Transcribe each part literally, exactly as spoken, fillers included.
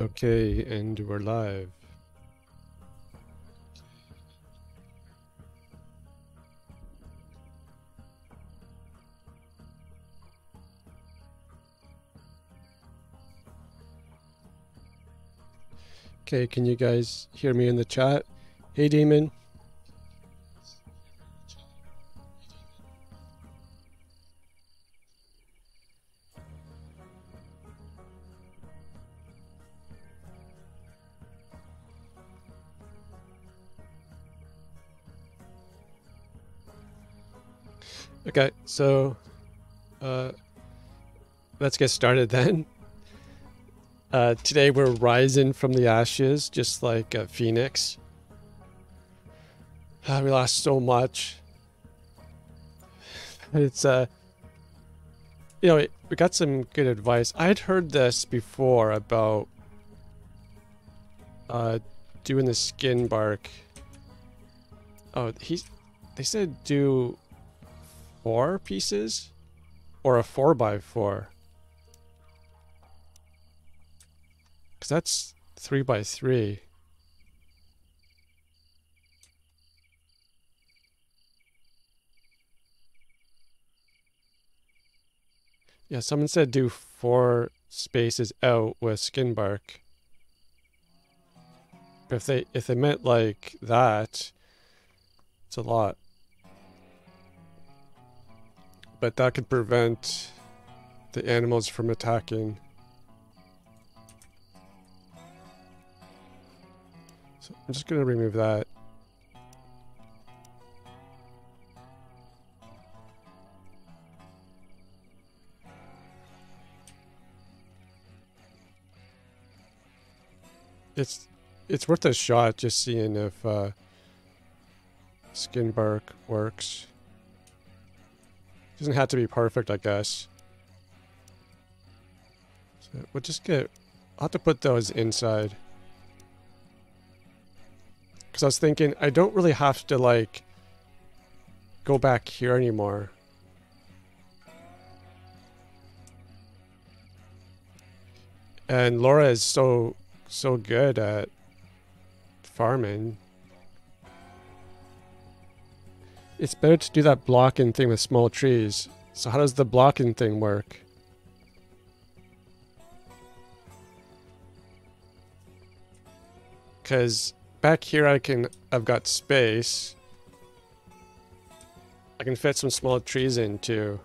Okay, and we're live. Okay, can you guys hear me in the chat? Hey, Damon. Okay, so uh, let's get started then. Uh, today we're rising from the ashes, just like a phoenix. Uh, we lost so much. It's, uh, you know, we got some good advice. I'd heard this before about uh, doing the skin bark. Oh, he's, they said do four pieces or a four by four, because that's three by three. Yeah, someone said do four spaces out with skin bark, but if they if they meant like that, it's a lot. But that could prevent the animals from attacking. So I'm just going to remove that. It's it's worth a shot, just seeing if uh, skin bark works. Doesn't have to be perfect, I guess. So we'll just get, I'll have to put those inside. Because I was thinking, I don't really have to, like, go back here anymore. And Laura is so, so good at farming. It's better to do that blocking thing with small trees. So how does the blocking thing work? Because back here I can, I've got space. I can fit some small trees in too.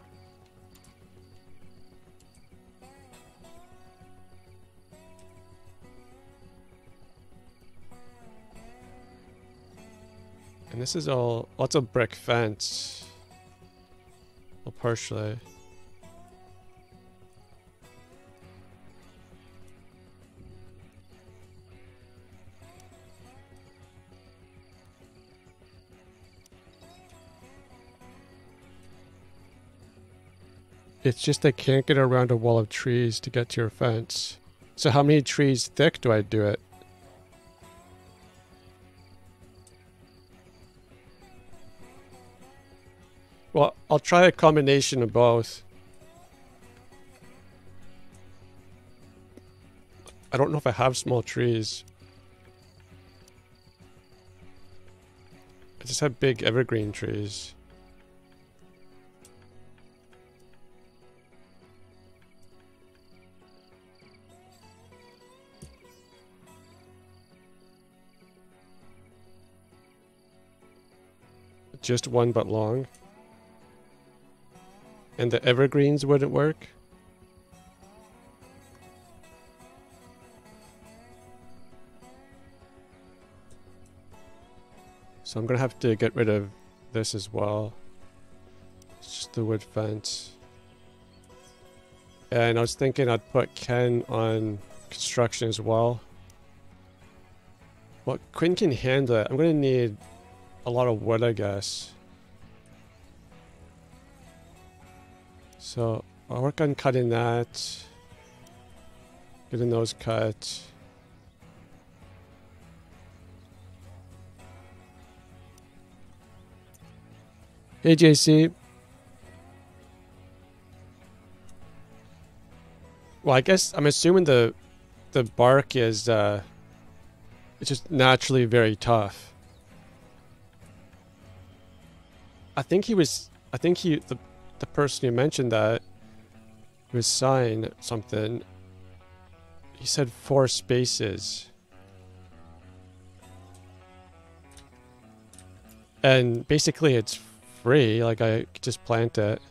And this is all lots of brick fence. Well, partially. It's just I can't get around a wall of trees to get to your fence. So how many trees thick do I do it? Well, I'll try a combination of both. I don't know if I have small trees. I just have big evergreen trees. Just one but long. And the evergreens wouldn't work? So I'm gonna have to get rid of this as well. It's just the wood fence. And I was thinking I'd put Ken on construction as well. Well, Quinn can handle it. I'm gonna need a lot of wood, I guess. So I'll work on cutting that, getting those cut. Hey, J C. Well, I guess I'm assuming the the bark is uh, it's just naturally very tough. I think he was. I think he the the person who mentioned that was sign something. He said four spaces. And basically it's free, like I could just plant it.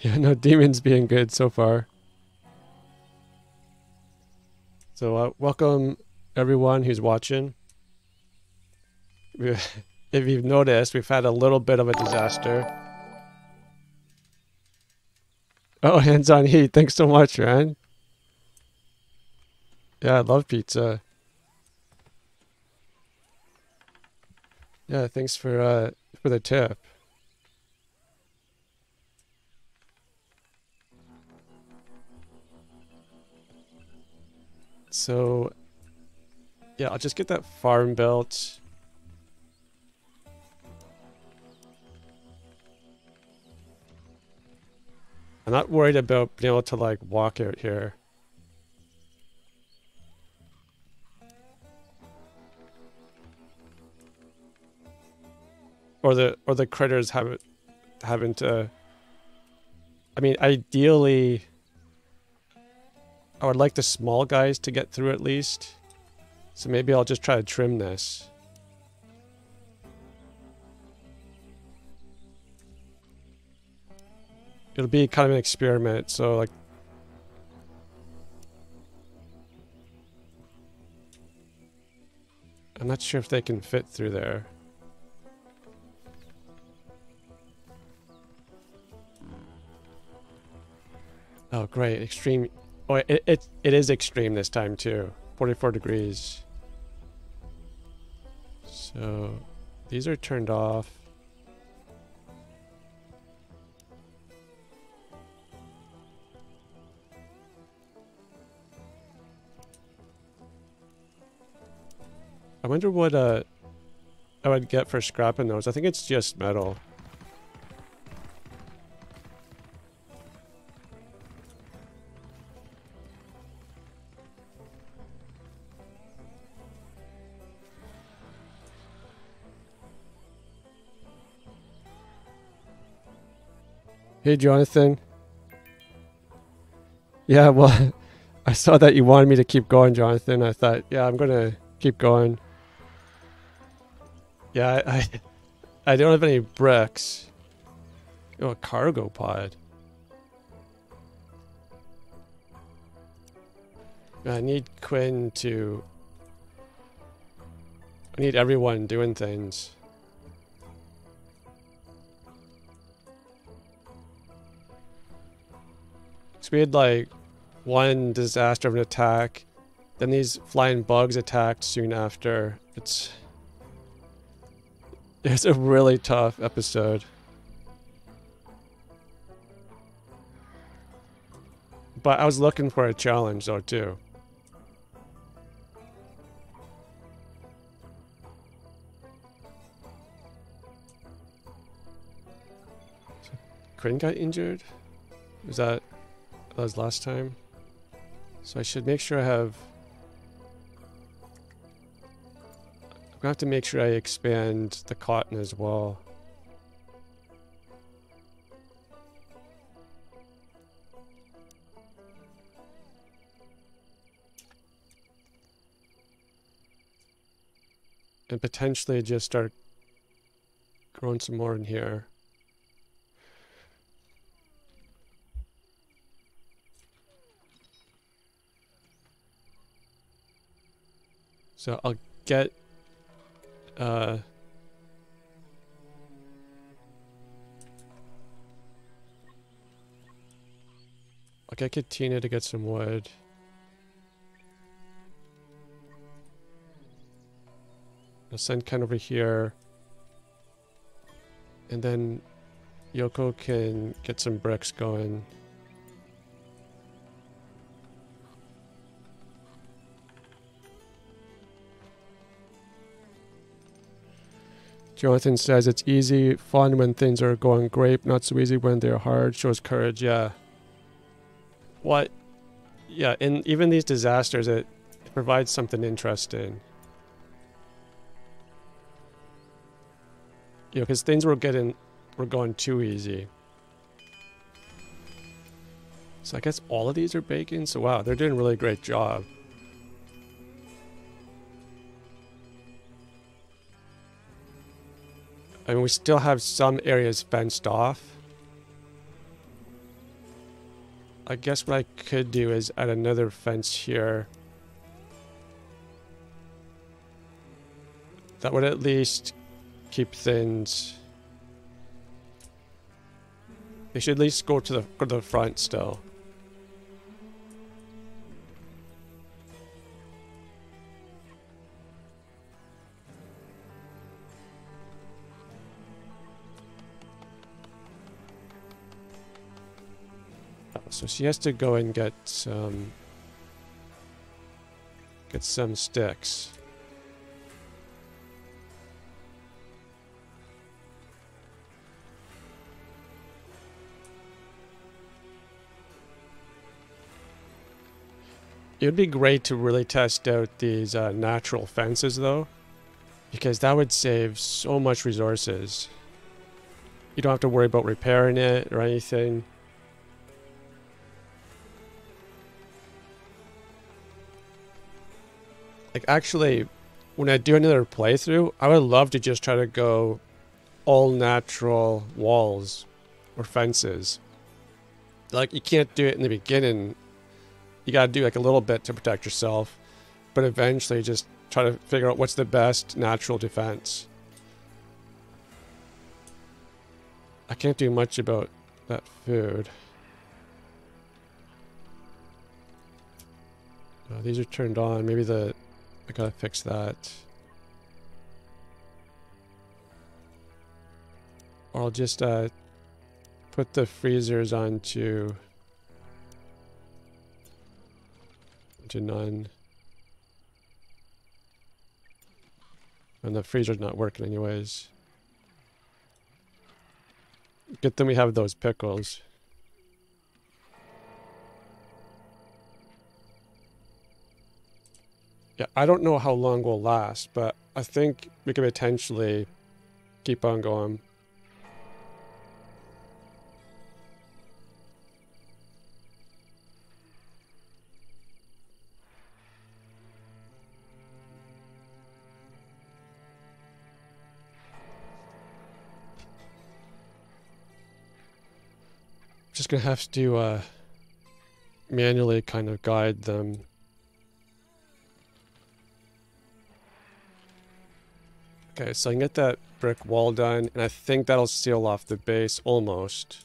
Yeah, no, Demon's being good so far. So uh, welcome everyone who's watching. If you've noticed, we've had a little bit of a disaster. Oh, hands on heat. Thanks so much, man. Yeah, I love pizza. Yeah, thanks for uh, for the tip. So, yeah, I'll just get that farm built. I'm not worried about being able to, like, walk out here. Or the, or the critters haven't, haven't, uh, I mean, ideally, I would like the small guys to get through at least. So maybe I'll just try to trim this. It'll be kind of an experiment, so like... I'm not sure if they can fit through there. Oh great, extreme... Oh, it, it, it is extreme this time too. forty-four degrees. So, these are turned off. I wonder what uh, I would get for scrapping those. I think it's just metal. Hey, Jonathan. Yeah, well, I saw that you wanted me to keep going, Jonathan. I thought, yeah, I'm gonna keep going. Yeah, I, I, I don't have any bricks. Oh, a cargo pod. I need Quinn to... I need everyone doing things. So we had like one disaster of an attack, then these flying bugs attacked soon after. It's it's a really tough episode. But I was looking for a challenge though too. So Quinn got injured? Was that... that was last time. So I should make sure I have... I'm gonna have to make sure I expand the cotton as well. And potentially just start growing some more in here. So I'll get, uh, I'll get Katina to get some wood. I'll send Ken over here. And then Yoko can get some bricks going. Jonathan says it's easy, fun when things are going great, not so easy when they're hard, shows courage. Yeah. What? Yeah, in even these disasters, it provides something interesting. You know, because things were getting, were going too easy. So I guess all of these are baking. So wow, they're doing a really great job. I mean, we still have some areas fenced off. I guess what I could do is add another fence here. That would at least keep things... They should at least go to the, go to the front still. So she has to go and get some, get some sticks. It would be great to really test out these uh, natural fences though, because that would save so much resources. You don't have to worry about repairing it or anything. Like, actually, when I do another playthrough, I would love to just try to go all natural walls or fences. Like, you can't do it in the beginning. You gotta do, like, a little bit to protect yourself. But eventually, just try to figure out what's the best natural defense. I can't do much about that food. Oh, these are turned on. Maybe the... I gotta fix that. Or I'll just uh, put the freezers onto to none. And the freezer's not working anyways. Good thing we have those pickles. Yeah, I don't know how long we'll last, but I think we could potentially keep on going. Just gonna have to uh, manually kind of guide them. Okay, so I can get that brick wall done, and I think that'll seal off the base, almost.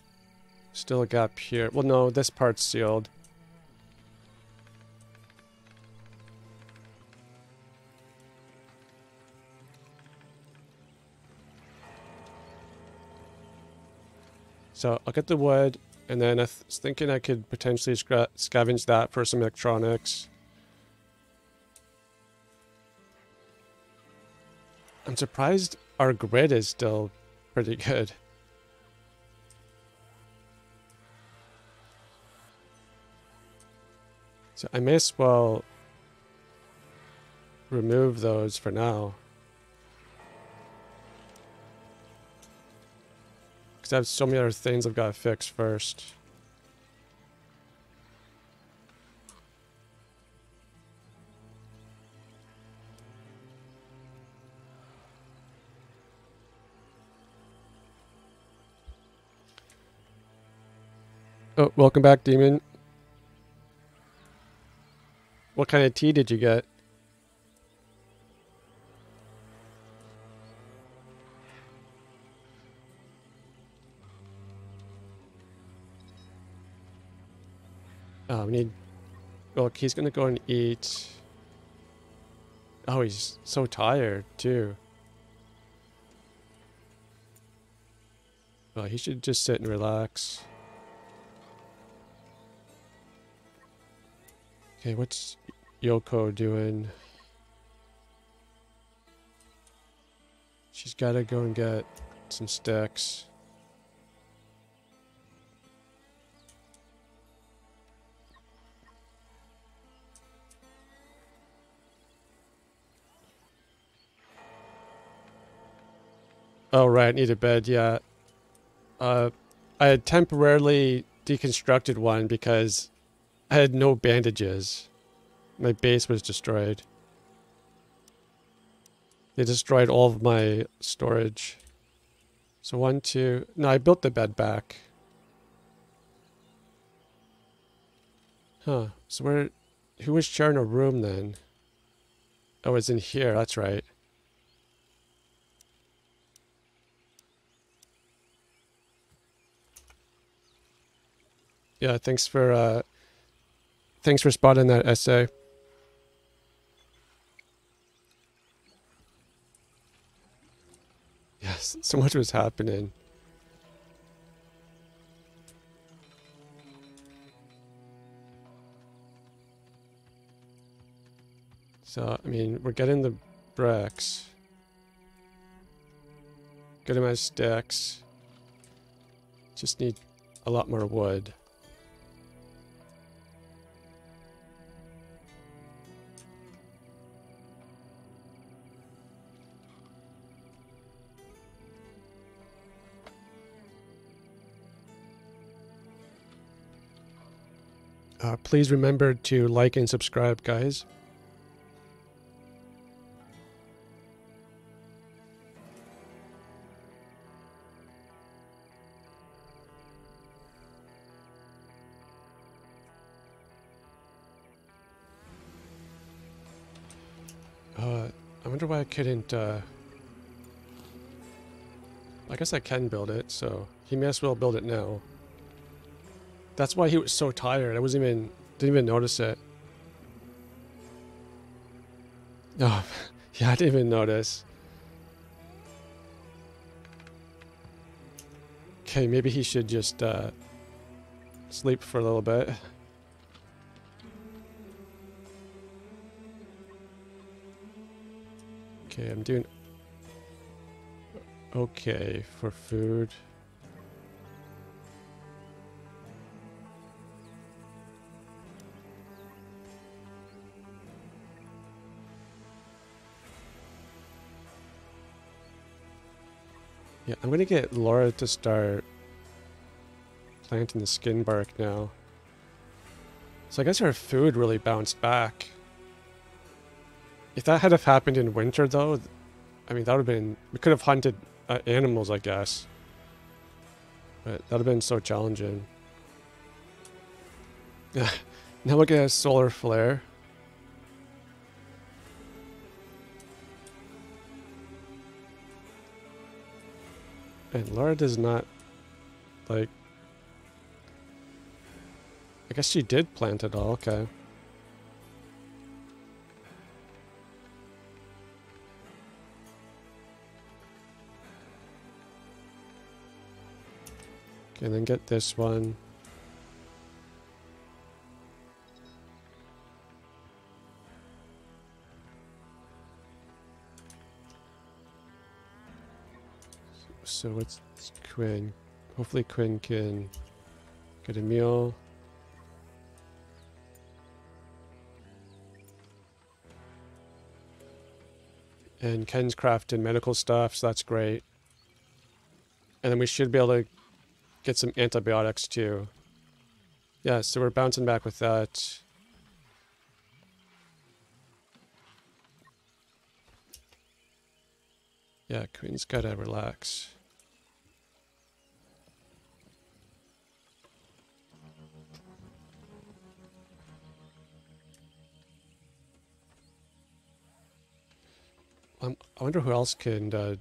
Still a gap here. Well, no, this part's sealed. So I'll get the wood, and then I th- was thinking I could potentially sca- scavenge that for some electronics. I'm surprised our grid is still pretty good. So I may as well remove those for now. Because I have so many other things I've got to fix first. Oh, welcome back, Demon. What kind of tea did you get? Oh, we need... Look, he's gonna go and eat. Oh, he's so tired, too. Well, he should just sit and relax. Okay, what's Yoko doing? She's got to go and get some sticks. Oh, right. Need a bed. Yeah. Uh, I had temporarily deconstructed one because I had no bandages. My base was destroyed. They destroyed all of my storage. So one, two... No, I built the bed back. Huh. So where... Who was sharing a room then? Oh, it's in here. That's right. Yeah, thanks for, uh, thanks for spotting that essay. Yes, so much was happening. So, I mean, we're getting the bricks. Getting my sticks. Just need a lot more wood. Uh, please remember to like and subscribe, guys. Uh, I wonder why I couldn't, uh... I guess I can build it, so he may as well build it now. That's why he was so tired. I wasn't even didn't even notice it. No, yeah, I didn't even notice. Okay, maybe he should just uh, sleep for a little bit. Okay, I'm doing okay for food. Yeah, I'm gonna get Laura to start planting the skin bark now. So I guess our food really bounced back. If that had have happened in winter though, I mean, that would have been, we could have hunted uh, animals, I guess. But that would have been so challenging. Now we're gonna have solar flare. And Laura does not, like, I guess she did plant it all, okay. Okay, then get this one. So it's, it's Quinn. Hopefully Quinn can get a meal. And Ken's crafting medical stuff, so that's great. And then we should be able to get some antibiotics too. Yeah, so we're bouncing back with that. Yeah, Quinn's gotta relax. Um, I wonder who else can uh,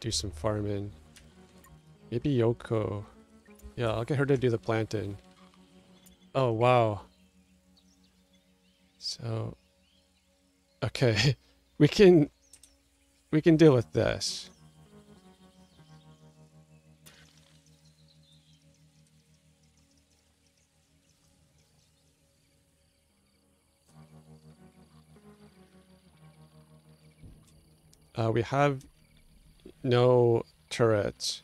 do some farming. Maybe Yoko. Yeah, I'll get her to do the planting. Oh, wow. So... Okay. We can... We can deal with this. Uh, we have No turrets.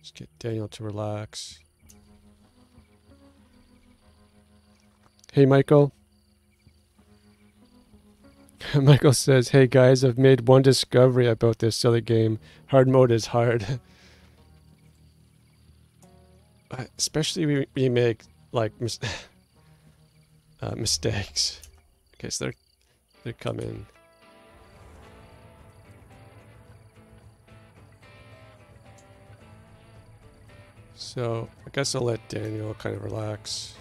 Just get Daniel to relax. Hey, Michael. Michael says, hey guys, I've made one discovery about this silly game. Hard mode is hard. Especially we, we make, like, mis uh, mistakes. Okay, so they're, they're coming. So, I guess I'll let Daniel kind of relax.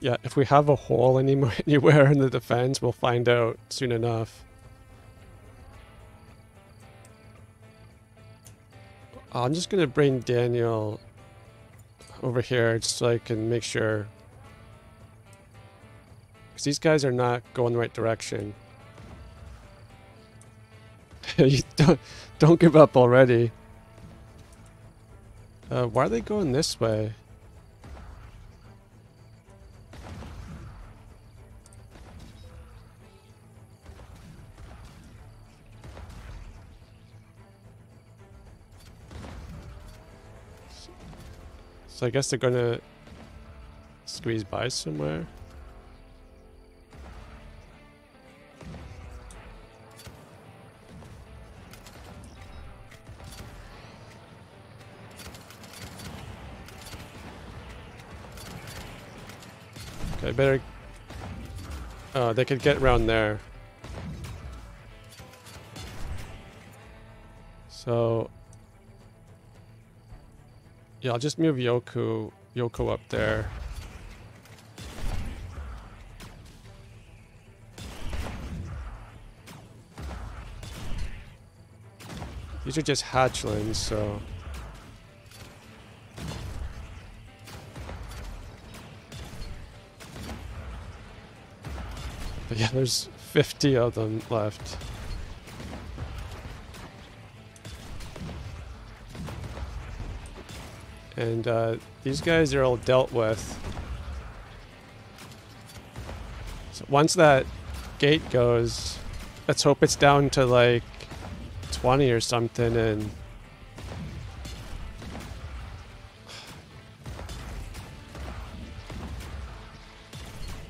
Yeah, if we have a hole anymore, anywhere in the defense, we'll find out soon enough. I'm just gonna bring Daniel over here just so I can make sure. Because these guys are not going the right direction. You don't, don't give up already. Uh, why are they going this way? So I guess they're gonna squeeze by somewhere. Okay, better. Oh, they could get around there. So. Yeah, I'll just move Yoku, Yoko up there. These are just hatchlings, so... But yeah, there's fifty of them left. And uh, these guys are all dealt with. So once that gate goes, let's hope it's down to like twenty or something, and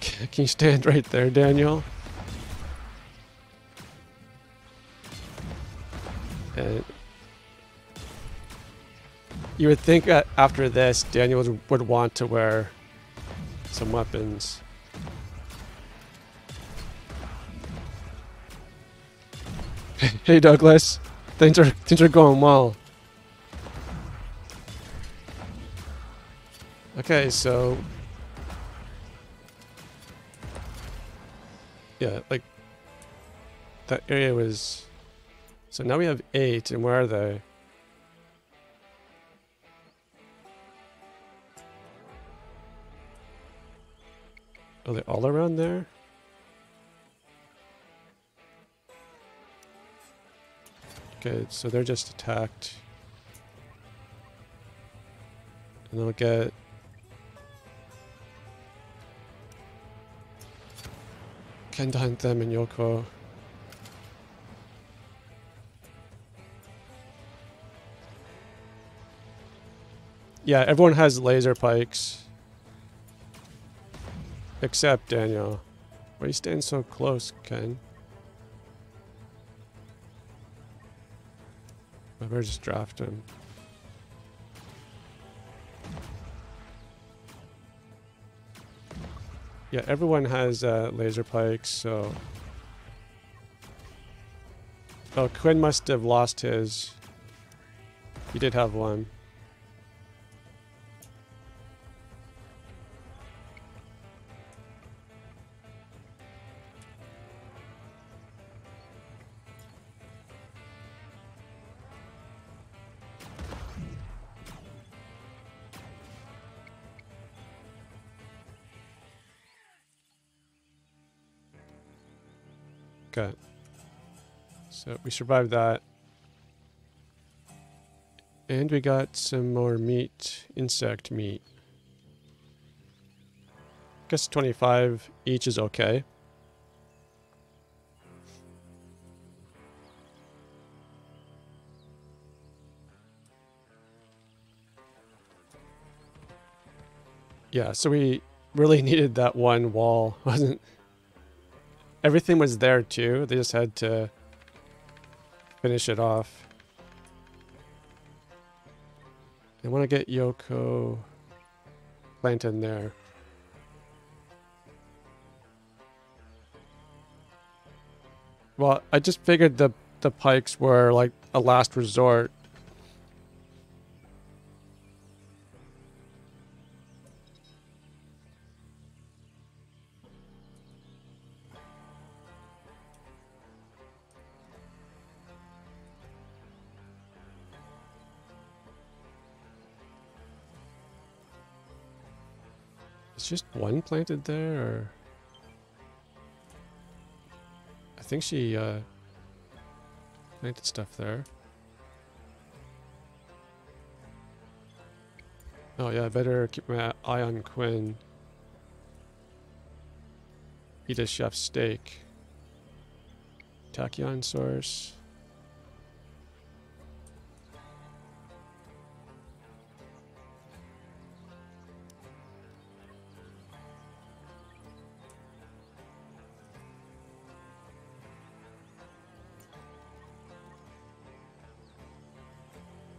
can you stand right there, Daniel? And you would think that after this, Daniel would, would want to wear some weapons. Hey Douglas, things are things are going well. Okay, so yeah, like that area was. So now we have eight, and where are they? Are they all around there? Okay, so they're just attacked. And they'll get... Ken hunt them and Yoko. Yeah, everyone has laser pikes. Except Daniel. Why are you staying so close, Ken? I better just draft him. Yeah, everyone has uh, laser pikes, so... Oh, Quinn must have lost his. He did have one. Okay. So we survived that. And we got some more meat, insect meat. I guess twenty-five each is okay. Yeah, so we really needed that one wall. Wasn't everything was there too. They just had to finish it off. I want to get Yoko plant in there. Well, I just figured the the pikes were like a last resort. Just one planted there, or I think she uh, planted stuff there. Oh yeah, I better keep my eye on Quinn. Eat a chef's steak. Tachyon source.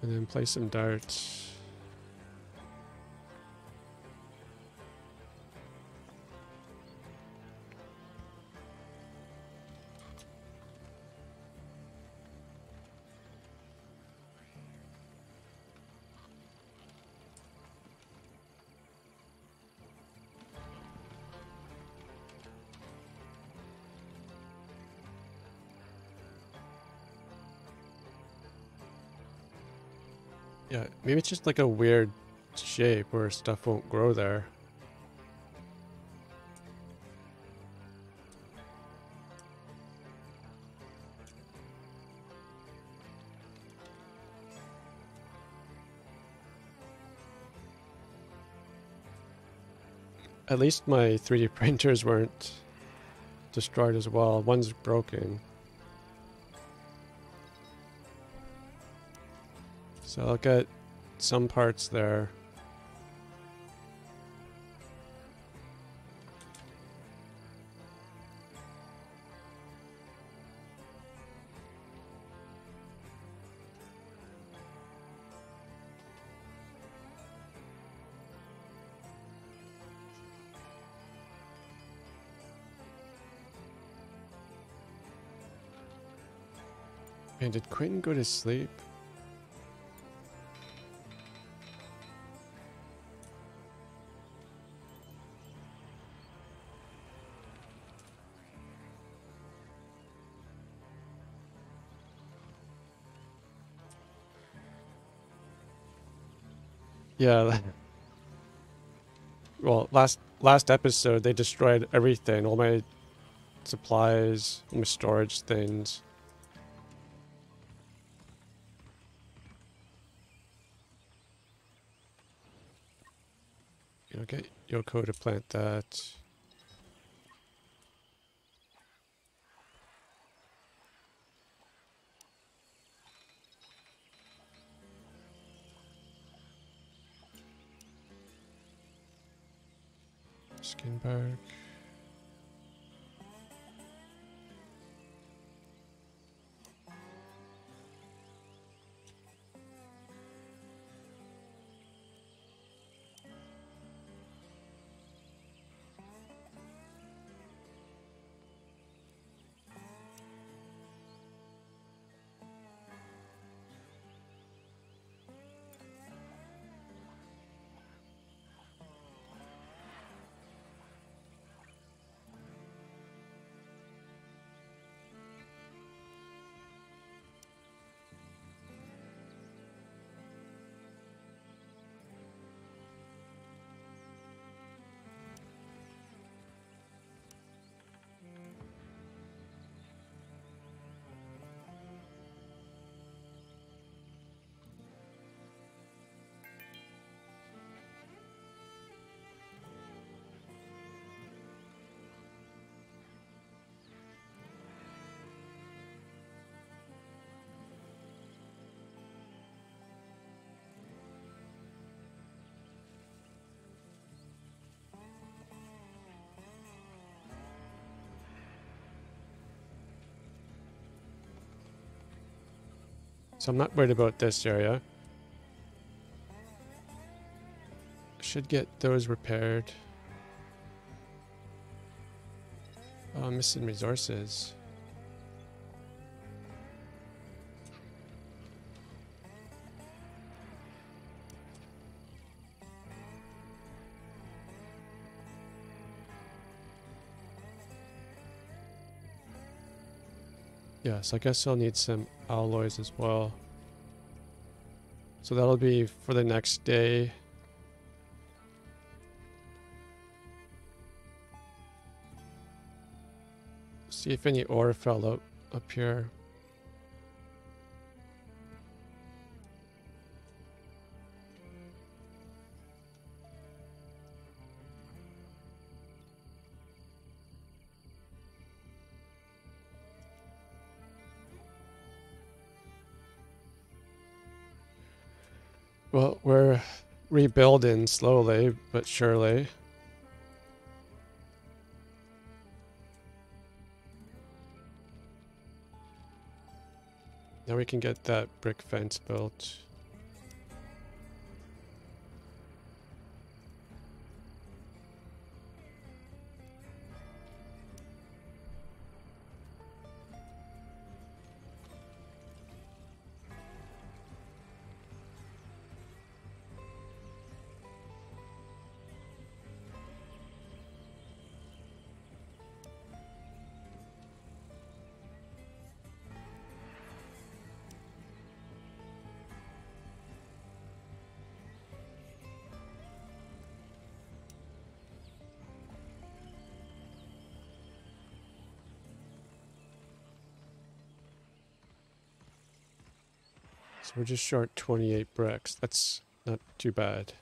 And then play some darts. Yeah, maybe it's just like a weird shape where stuff won't grow there. At least my three D printers weren't destroyed as well. One's broken. So I'll get some parts there. And did Quentin go to sleep? Yeah. Well, last last episode they destroyed everything, all my supplies, all my storage things. You know, get Yoko to plant that. Skin bark. So I'm not worried about this area. Should get those repaired. Oh, missing resources. Yeah, so I guess I'll need some alloys as well. So that'll be for the next day. See if any ore fell up, up here. Well, we're rebuilding slowly but surely. Now we can get that brick fence built. So we're just short twenty-eight bricks. That's not too bad.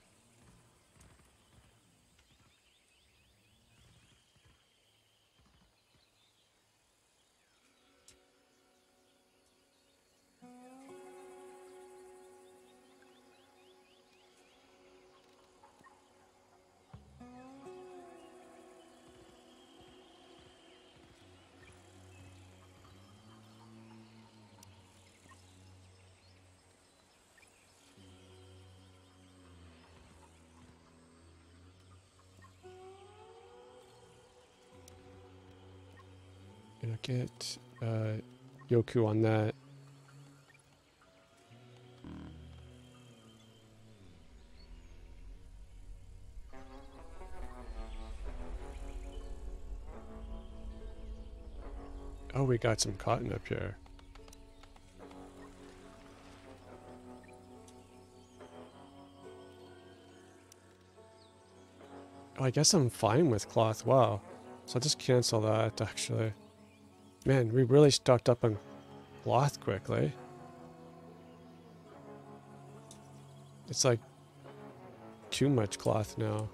Gonna get uh, Yoku on that. Oh, we got some cotton up here. Oh, I guess I'm fine with cloth. Wow. So I'll just cancel that actually. Man, we really stocked up on cloth quickly. It's like too much cloth now.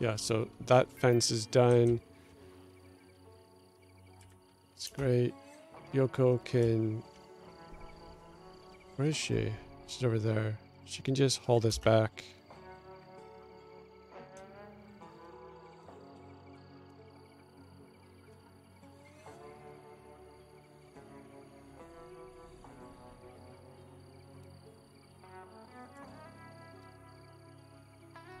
Yeah, so that fence is done. It's great. Yoko can... Where is she? She's over there. She can just hold us back.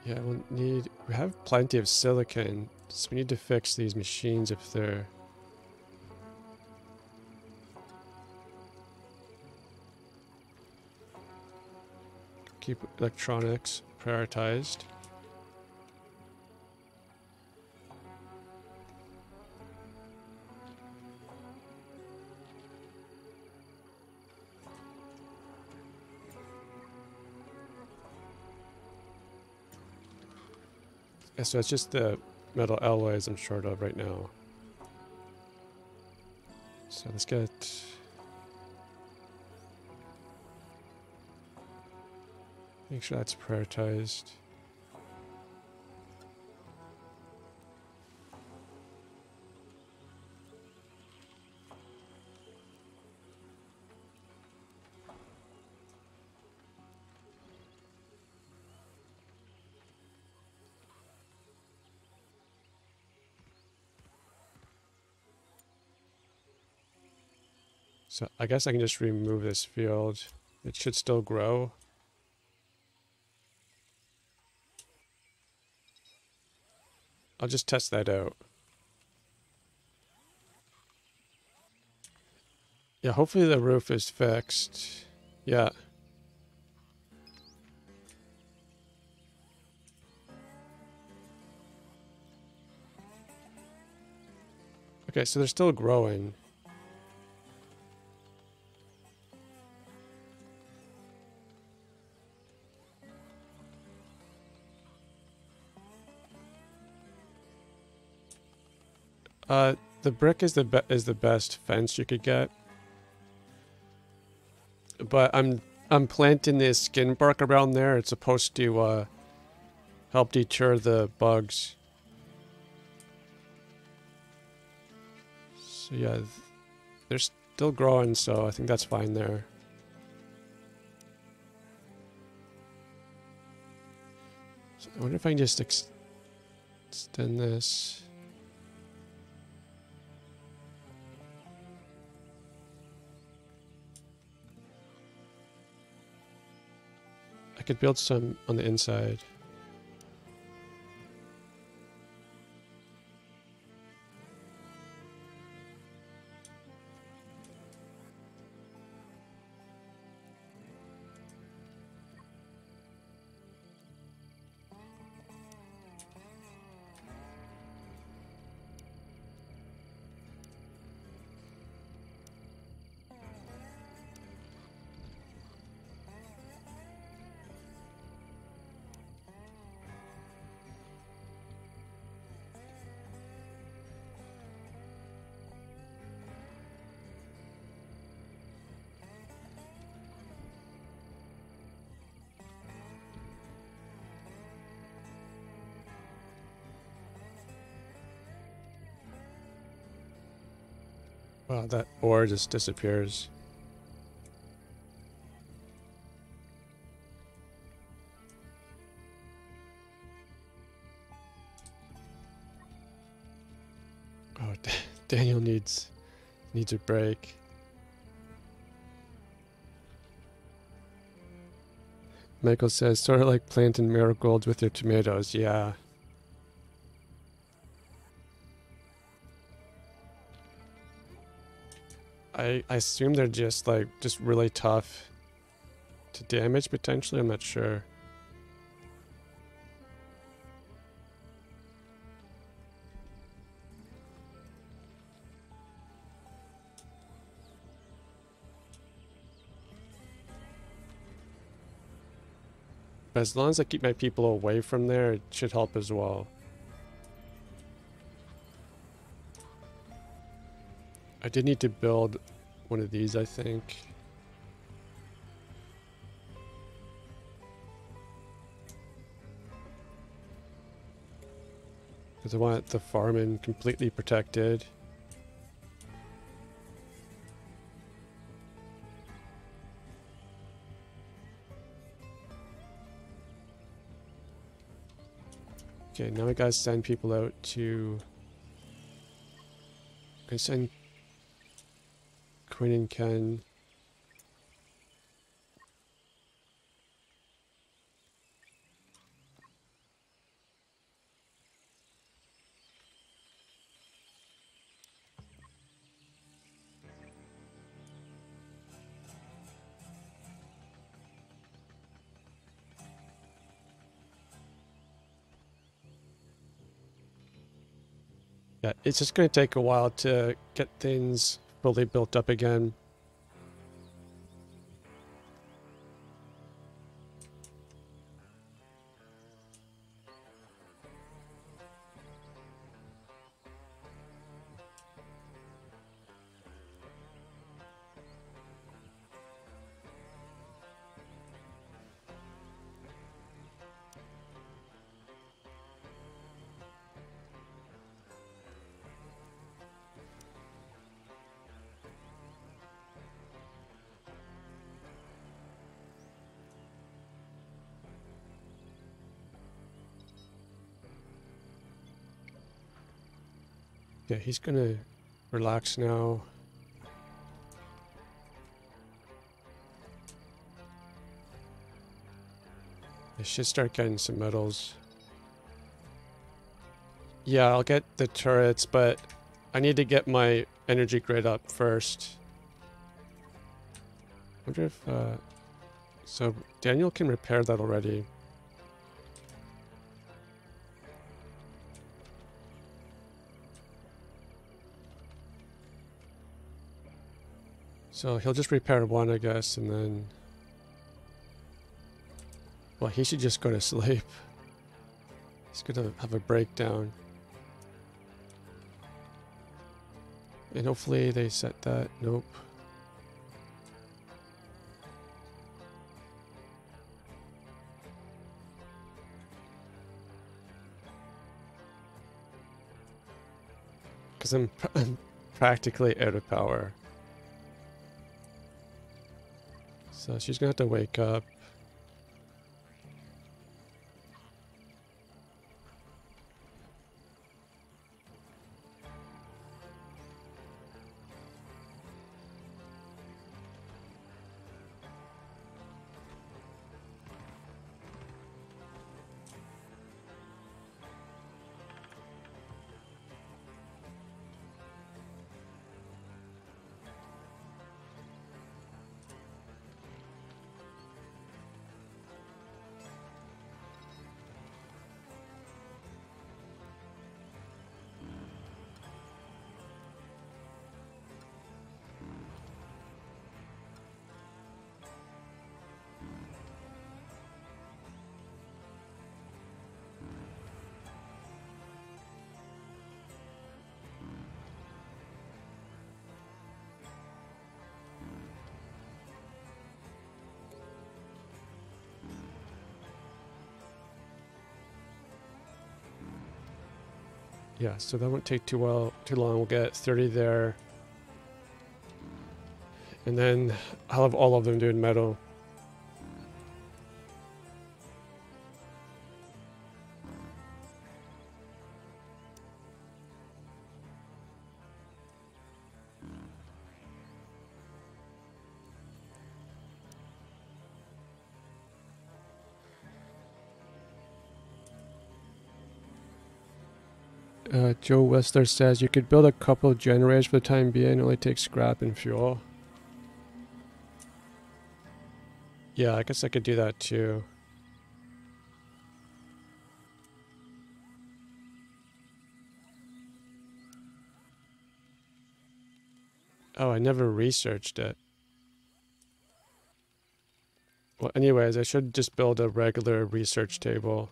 Yeah, we'll need, we have plenty of silicon, so we need to fix these machines if they're... Keep electronics prioritized. So it's just the metal alloys I'm short of right now. So let's get... Make sure that's prioritized. So I guess I can just remove this field. It should still grow. I'll just test that out. Yeah, hopefully the roof is fixed. Yeah. Okay, so they're still growing. Uh, the brick is the be is the best fence you could get. But I'm I'm planting this skin bark around there. It's supposed to uh, help deter the bugs. So yeah, they're still growing, so I think that's fine there. So I wonder if I can just ex extend this. I could build some on the inside. Wow, that ore just disappears. Oh, Daniel needs needs a break. Michael says, sort of like planting marigolds with your tomatoes. Yeah. I assume they're just like just really tough to damage potentially. I'm not sure. But as long as I keep my people away from there, it should help as well. I did need to build one of these, I think. Because I want the farming completely protected. Okay, now we gotta send people out to... I can send Quinn and Ken. Yeah, it's just going to take a while to get things fully built up again. Yeah, he's gonna relax now. I should start getting some metals. Yeah, I'll get the turrets, but I need to get my energy grid up first. I wonder if... Uh, so Daniel can repair that already. So he'll just repair one, I guess, and then... Well, he should just go to sleep. He's gonna have a breakdown. And hopefully they set that. Nope. Because I'm, pr I'm practically out of power. So she's gonna have to wake up. Yeah, so that won't take too well, too long. We'll get thirty there. And then I'll have all of them doing metal. Uh, Joe Westler says you could build a couple of generators for the time being, only take scrap and fuel. Yeah, I guess I could do that too. Oh, I never researched it. Well, anyways, I should just build a regular research table.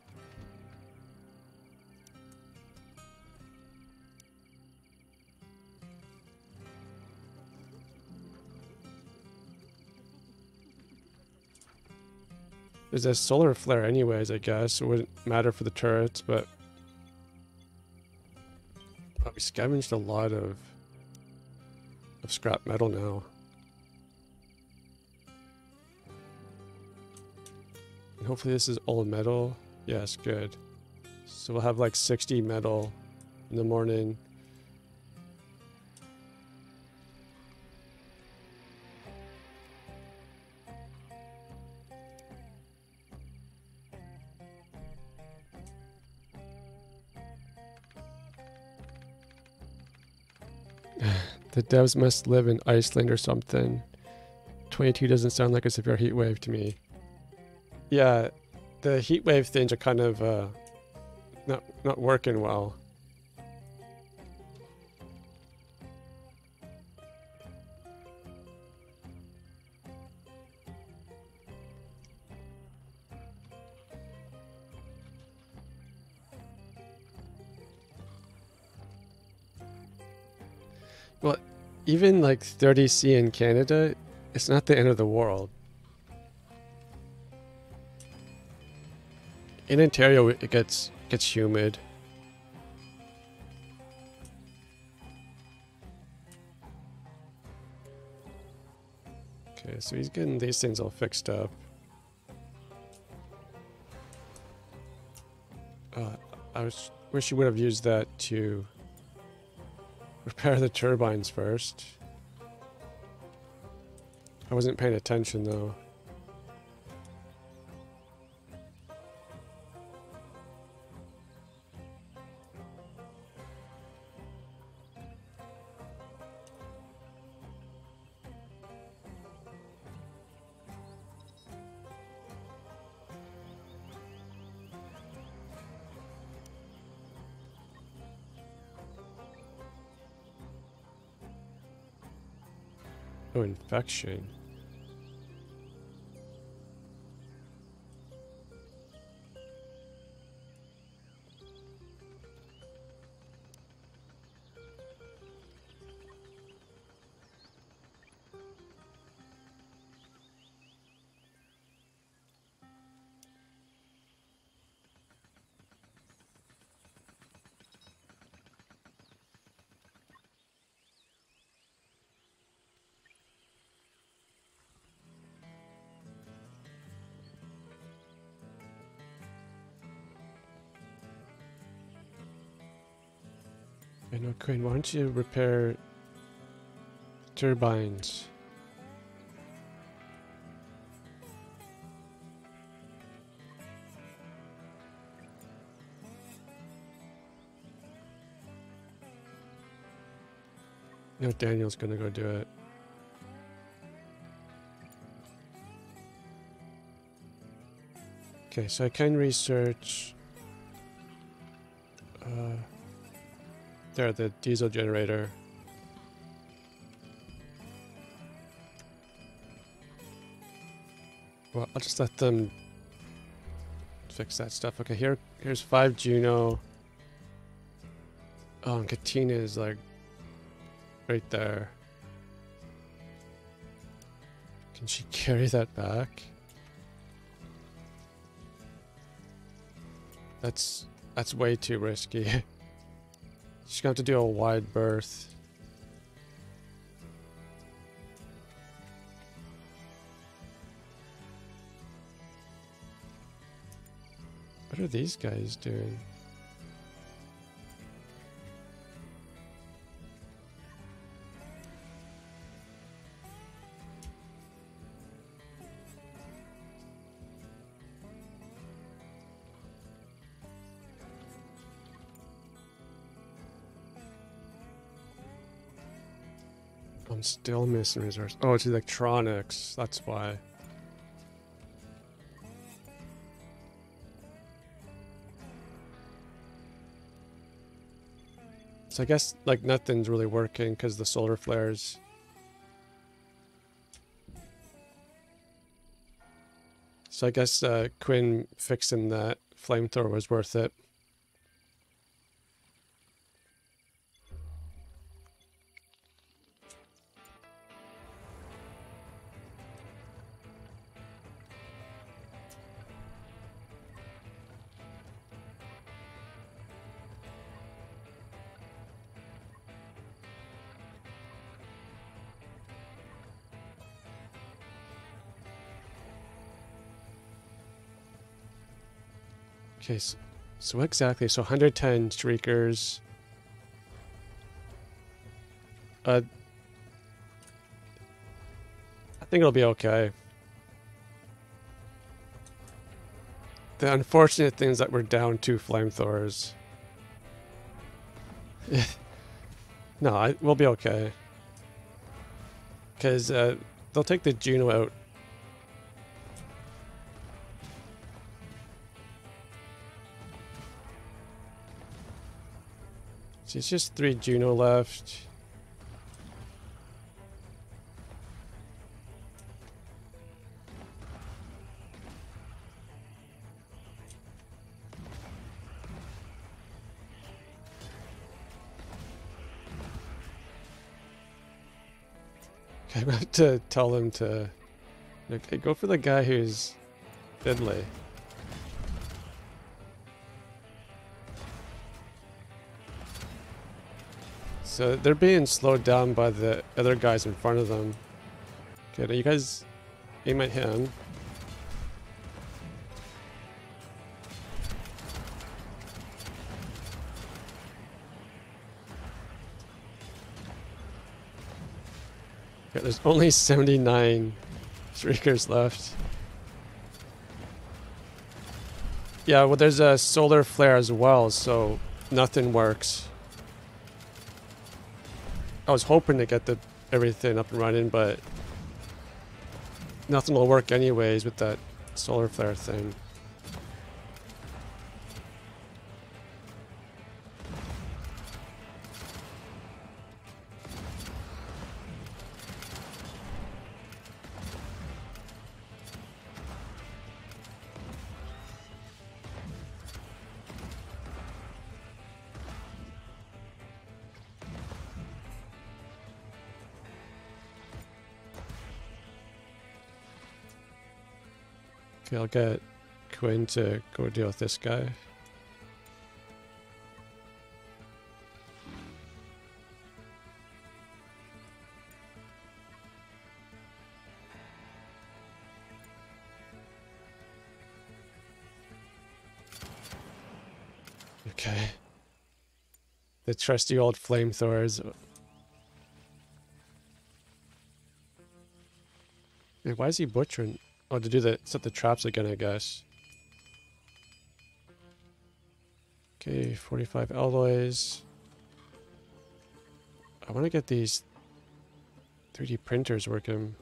There's a solar flare anyways, I guess. It wouldn't matter for the turrets, but... Oh, we scavenged a lot of... of scrap metal now. And hopefully this is all metal. Yes, good. So we'll have like sixty metal in the morning. The devs must live in Iceland or something. twenty-two doesn't sound like a severe heat wave to me. Yeah, the heat wave things are kind of uh, not not working well. Well, even like thirty C in Canada, it's not the end of the world. In Ontario, it gets gets humid. Okay, so he's getting these things all fixed up. Uh, I was, wish you would have used that to repair the turbines first. I wasn't paying attention though. Oh, infection. I know, Crane, why don't you repair turbines? No, Daniel's gonna go do it. Okay, so I can research. Uh, There, the diesel generator. Well, I'll just let them fix that stuff. Okay, here, here's five Juno. Oh, and Katina is like right there. Can she carry that back? That's that's way too risky. She's gonna have to do a wide berth. What are these guys doing? I'm still missing resources. Oh, it's electronics. That's why. So I guess like nothing's really working because the solar flares. So I guess uh, Quinn fixing that flamethrower was worth it. Okay, so, so exactly, so one hundred ten streakers. Uh, I think it'll be okay. The unfortunate thing is that we're down two flamethrowers. No, I, we'll be okay. Because uh, they'll take the Juno out. See, it's just three Juno left. Okay, I'm gonna have to tell them to, okay, go for the guy who's deadly. So they're being slowed down by the other guys in front of them. Okay, now you guys aim at him. Okay, there's only seventy-nine Shriekers left. Yeah, well there's a solar flare as well, so nothing works. I was hoping to get the everything up and running, but nothing will work anyways with that solar flare thing. Okay, I'll get Quinn to go deal with this guy. Okay. The trusty old flamethrowers. Dude, why is he butchering? Oh, to do the set the traps again, I guess. Okay, forty-five alloys. I want to get these three D printers working.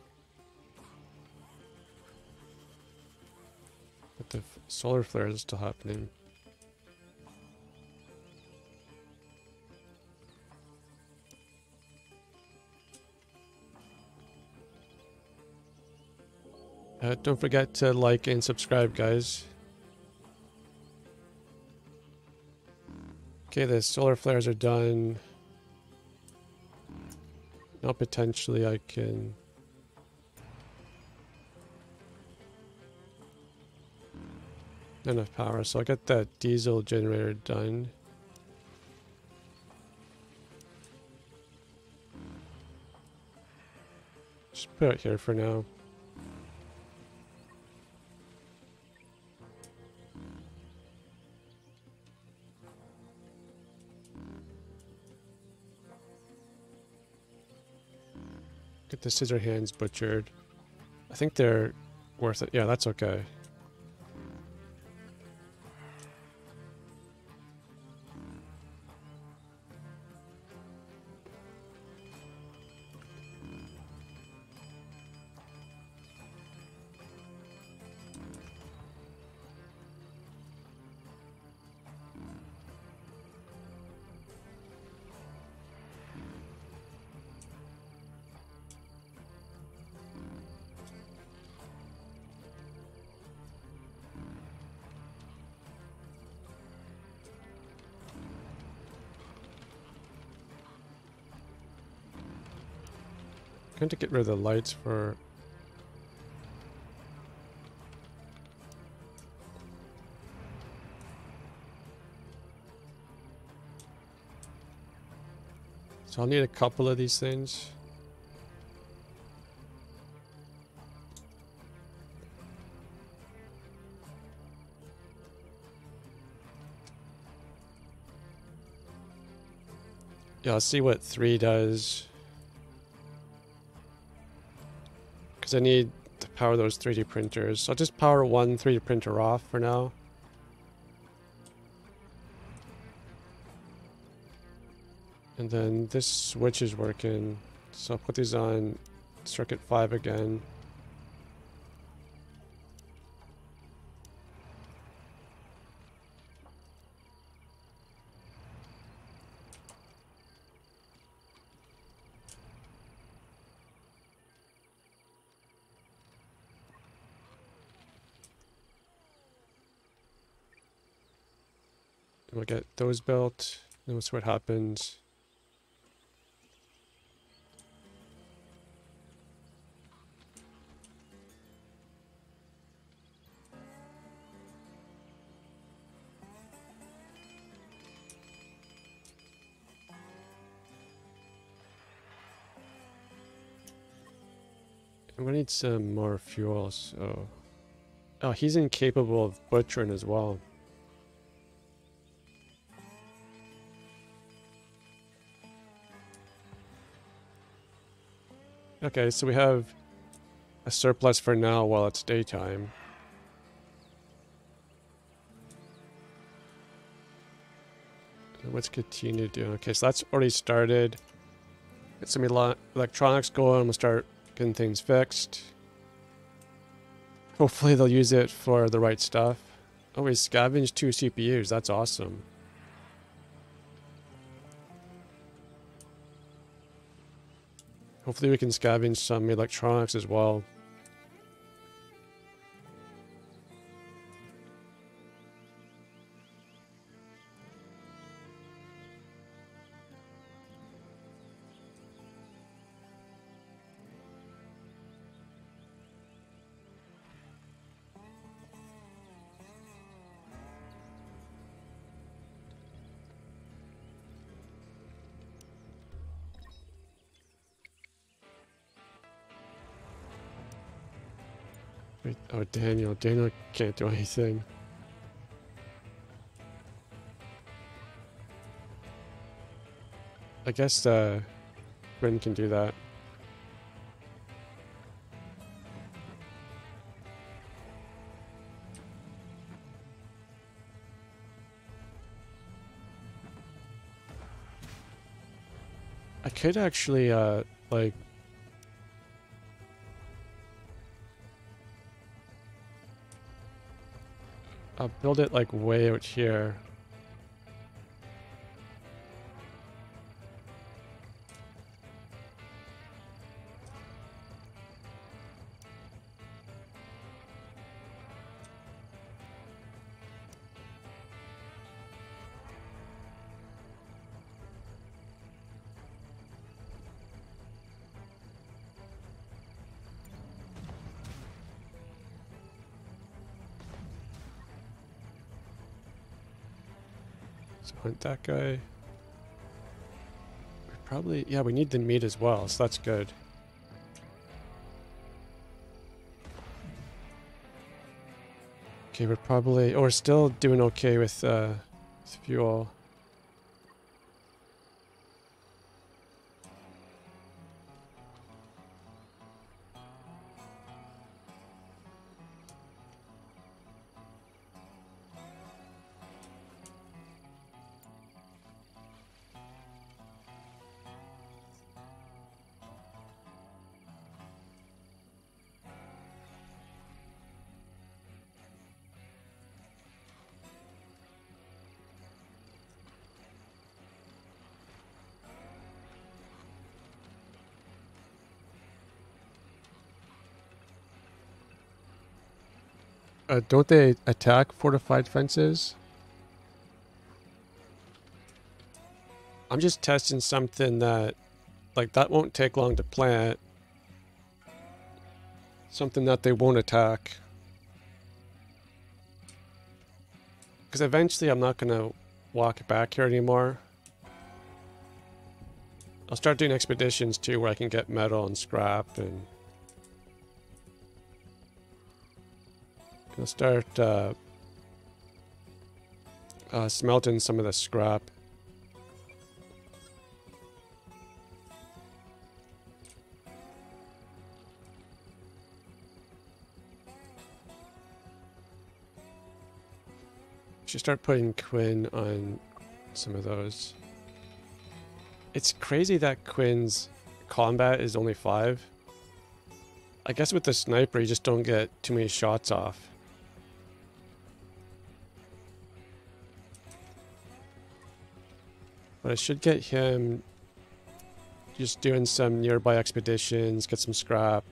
But the solar flare is still happening. Uh, don't forget to like and subscribe, guys. Okay, the solar flares are done. Now potentially I can... Not enough power, so I'll get that diesel generator done. Just put it here for now. The scissor hands butchered. I think they're worth it. Yeah, that's okay. I'm going to get rid of the lights for... So I'll need a couple of these things. Yeah, I'll see what three does. I need to power those three D printers. So I'll just power one three D printer off for now. And then this switch is working. So I'll put these on circuit five again. We'll get those built. Notice what happens. I'm gonna need some more fuel, so... Oh, he's incapable of butchering as well. Okay, so we have a surplus for now while it's daytime. So let's continue doing. Okay, so that's already started. Get some electronics going. We'll start getting things fixed. Hopefully they'll use it for the right stuff. Oh, we scavenged two C P Us. That's awesome. Hopefully we can scavenge some electronics as well. Wait, oh, Daniel. Daniel can't do anything. I guess uh, Gwen can do that. I could actually, uh, like... I'll build it, like, way out here. Hunt that guy. We probably, yeah, we need the meat as well, so that's good. Okay, we're probably, oh, we're still doing okay with, uh, with fuel. Uh, don't they attack fortified fences? I'm just testing something that, like, that won't take long to plant. Something that they won't attack. Because eventually I'm not going to walk back here anymore. I'll start doing expeditions too, where I can get metal and scrap and... I'll start uh, uh, smelting some of the scrap. Should start putting Quinn on some of those. It's crazy that Quinn's combat is only five. I guess with the sniper, you just don't get too many shots off. But I should get him just doing some nearby expeditions, get some scrap.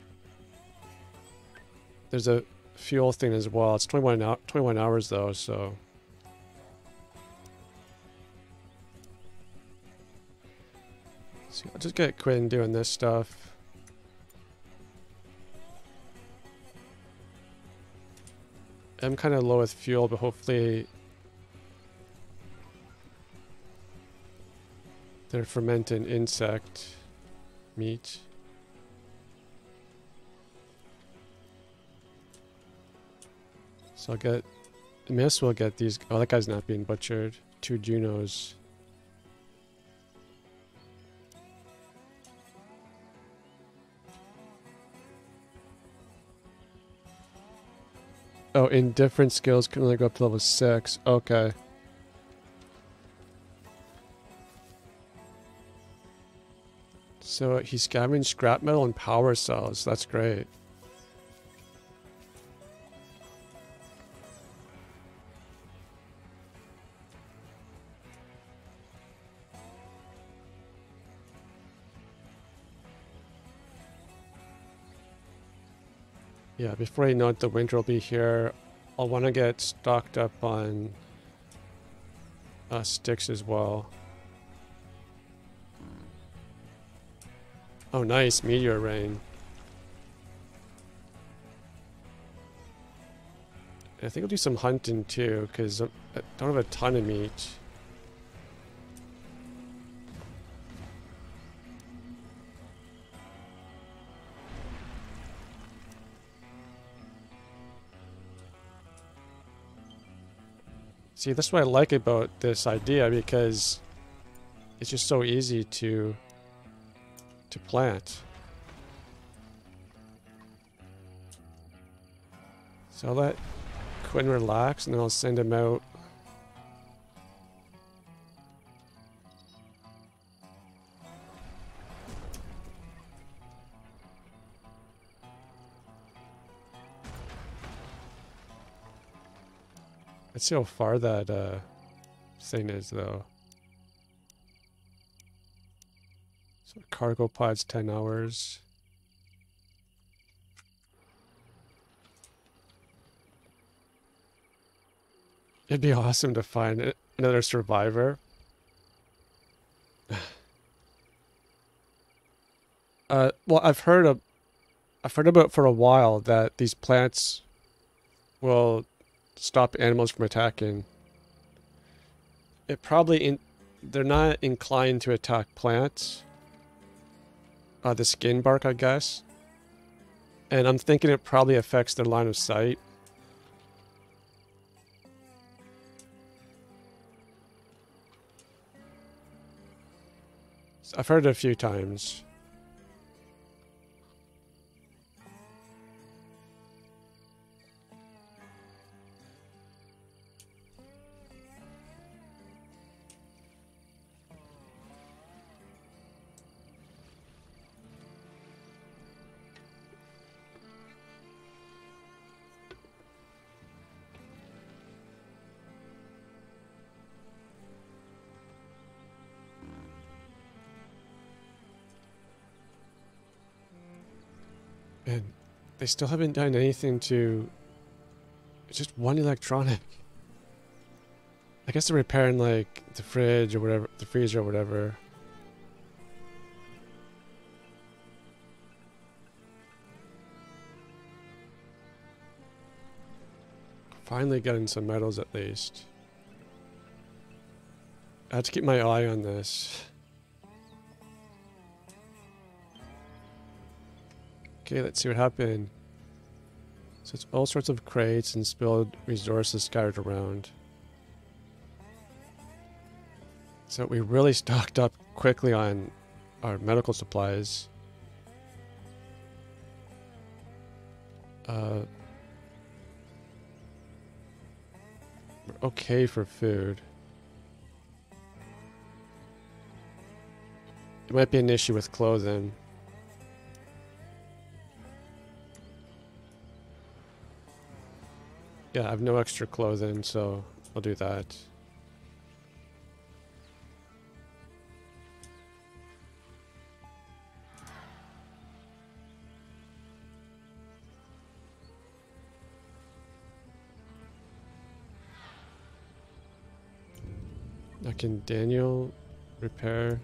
There's a fuel thing as well. It's twenty-one, twenty-one hours though, so... So I'll just get Quinn doing this stuff. I'm kind of low with fuel, but hopefully... They're fermenting insect meat. So I'll get, I may as well get these. Oh, that guy's not being butchered. Two Junos. Oh, indifferent skills can only go up to level six. Okay. So he's scavenged scrap metal and power cells. That's great. Yeah, before you know it, the winter will be here. I'll want to get stocked up on uh, sticks as well. Oh, nice. Meteor rain. I think I'll do some hunting too, because I don't have a ton of meat. See, this is what I like about this idea, because it's just so easy to to plant. So I'll let Quinn relax, and then I'll send him out. Let's see how far that uh, thing is, though. So cargo pods, ten hours. It'd be awesome to find another survivor. uh, well, I've heard of, I've heard about for a while that these plants will stop animals from attacking. It probably in, they're not inclined to attack plants. Uh, the skin bark, I guess. And I'm thinking it probably affects their line of sight. I've heard it a few times. And they still haven't done anything to... It's just one electronic. I guess they're repairing, like, the fridge or whatever, the freezer or whatever. Finally getting some metals, at least. I have to keep my eye on this. Okay, let's see what happened. So it's all sorts of crates and spilled resources scattered around. So we really stocked up quickly on our medical supplies. Uh, we're okay for food. It might be an issue with clothing. Yeah, I have no extra clothing, so I'll do that. Now can Daniel repair?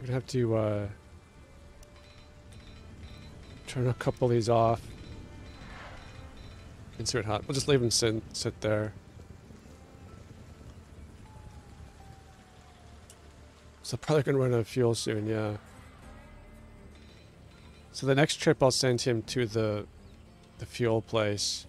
We're gonna have to uh, turn a couple of these off and see what happens. We'll just leave them sit, sit there. So probably gonna run out of fuel soon, yeah. So the next trip I'll send him to the the fuel place.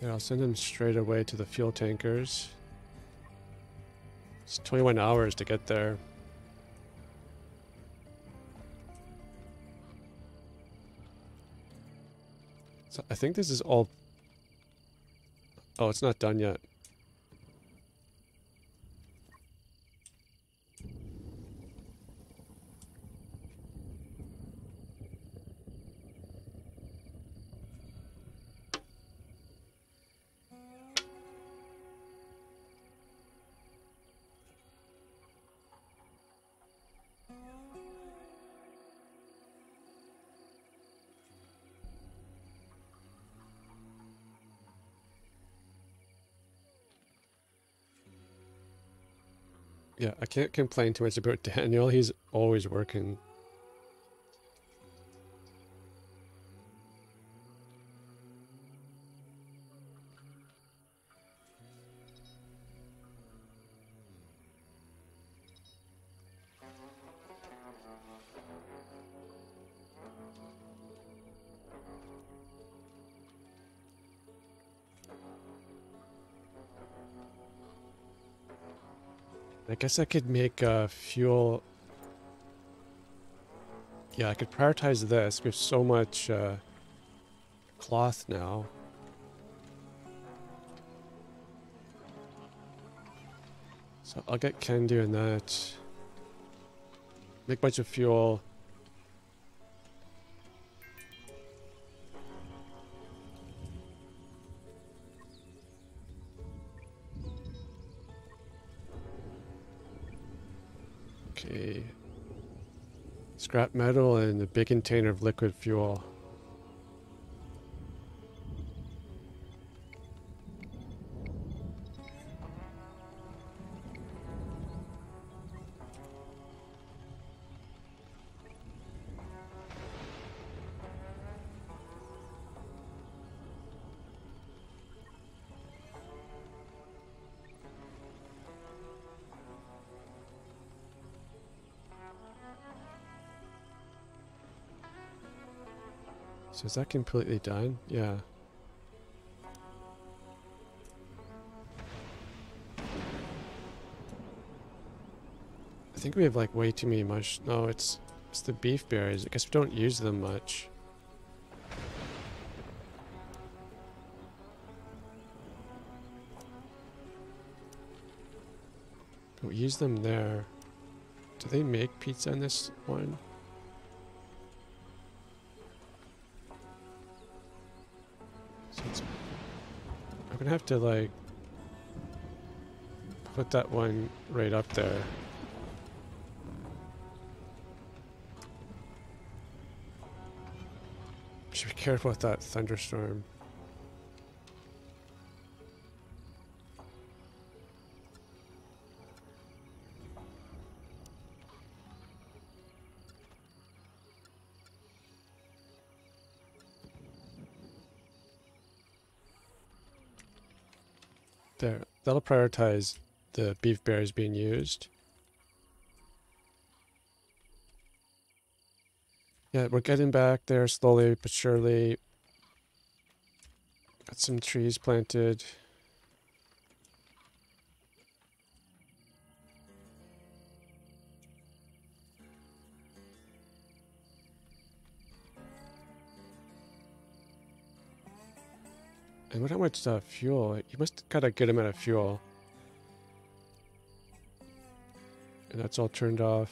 Yeah, I'll send them straight away to the fuel tankers. It's twenty-one hours to get there. So I think this is all... Oh, it's not done yet. Yeah, I can't complain too much about Daniel. He's always working. I guess I could make uh, fuel. Yeah, I could prioritize this. We have so much uh, cloth now. So I'll get Ken doing that. Make a bunch of fuel. Okay. Scrap metal and a big container of liquid fuel. So is that completely done? Yeah. I think we have like way too many mush. No, it's it's the beef berries. I guess we don't use them much. But we use them there. Do they make pizza in this one? I'm gonna have to like put that one right up there. Should be careful with that thunderstorm. There, that'll prioritize the beef berries being used. Yeah, we're getting back there slowly but surely. Got some trees planted. And what how much uh, fuel? You must have got a good amount of fuel. And that's all turned off.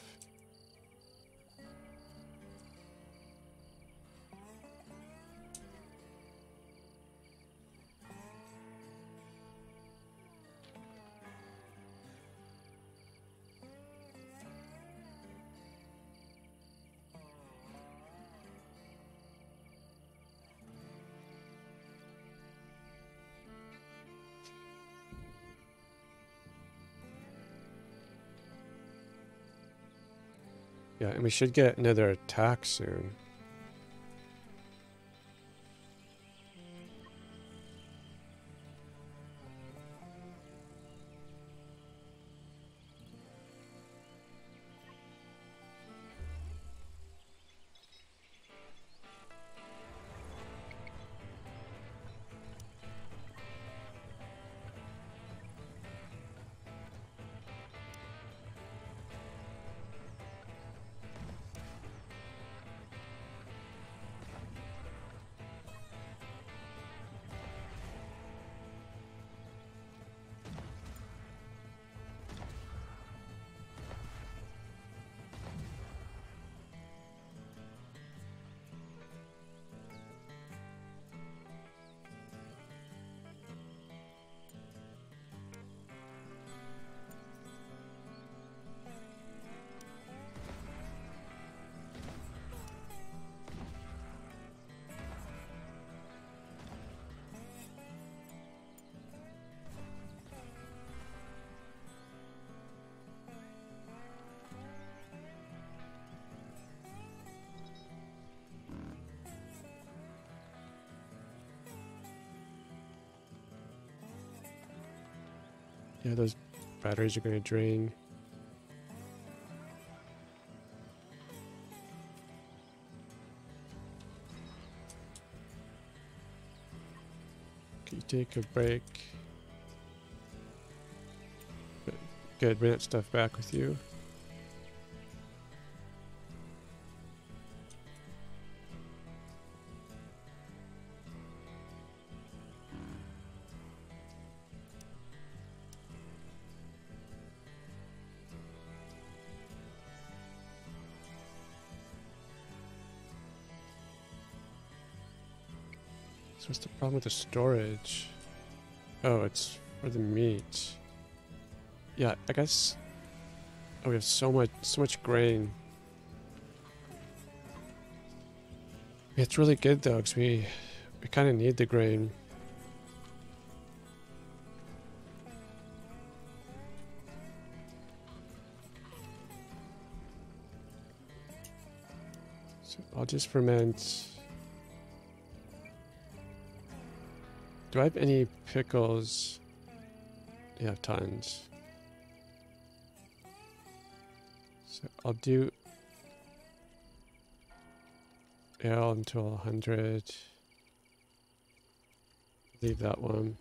Yeah, and we should get another attack soon. Yeah, those batteries are going to drain. Can you take a break? Good, bring that stuff back with you. What's the problem with the storage? Oh, it's for the meat. Yeah, I guess. Oh, we have so much, so much grain. It's really good though, because we, we kind of need the grain. So I'll just ferment. Do I have any pickles? Yeah, tons. So I'll do ale until one hundred. Leave that one.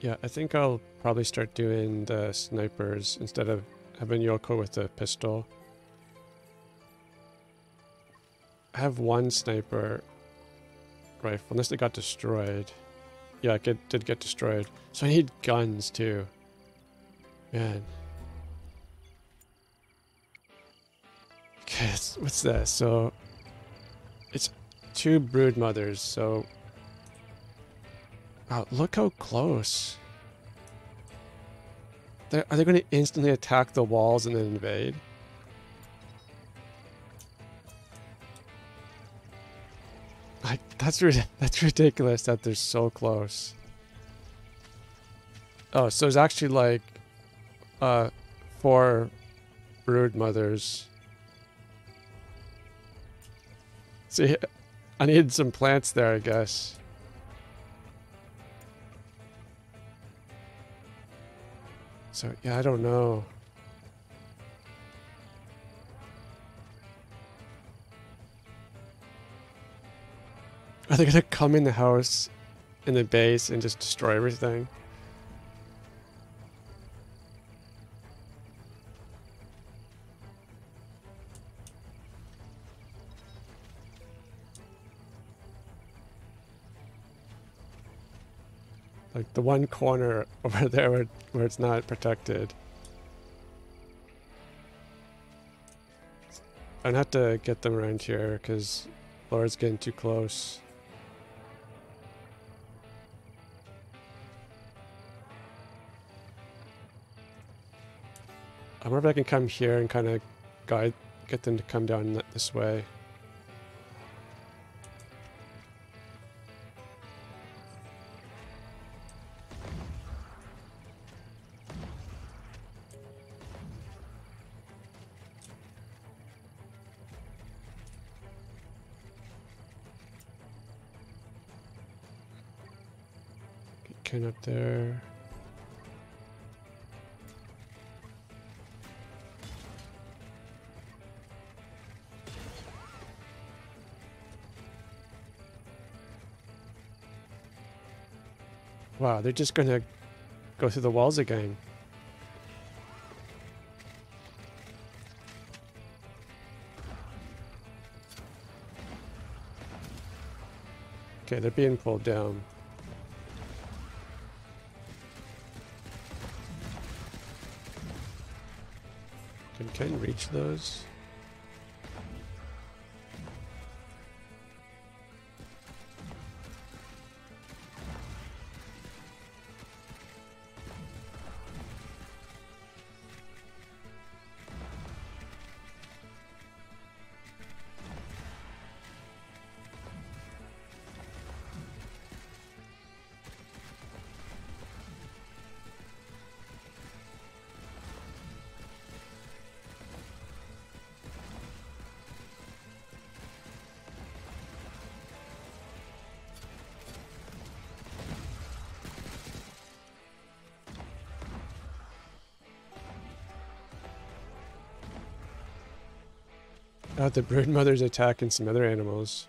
Yeah, I think I'll probably start doing the snipers instead of having Yoko with a pistol. I have one sniper rifle, unless they got destroyed. Yeah, it did get destroyed. So I need guns too. Man. Okay, what's that? So it's two brood mothers, so. Wow, look how close. They're, are they going to instantly attack the walls and then invade? Like, that's, that's ridiculous that they're so close. Oh, so there's actually like uh, four brood mothers. See, I needed some plants there, I guess. So, yeah, I don't know. Are they gonna come in the house, in the base, and just destroy everything? Like the one corner over there where, where it's not protected. I'd have to get them around here because Laura's getting too close. I wonder if I can come here and kind of guide, get them to come down this way. Up there. Wow, they're just gonna go through the walls again. Okay, they're being pulled down. Can I reach those? Got the brood mother's attack and some other animals.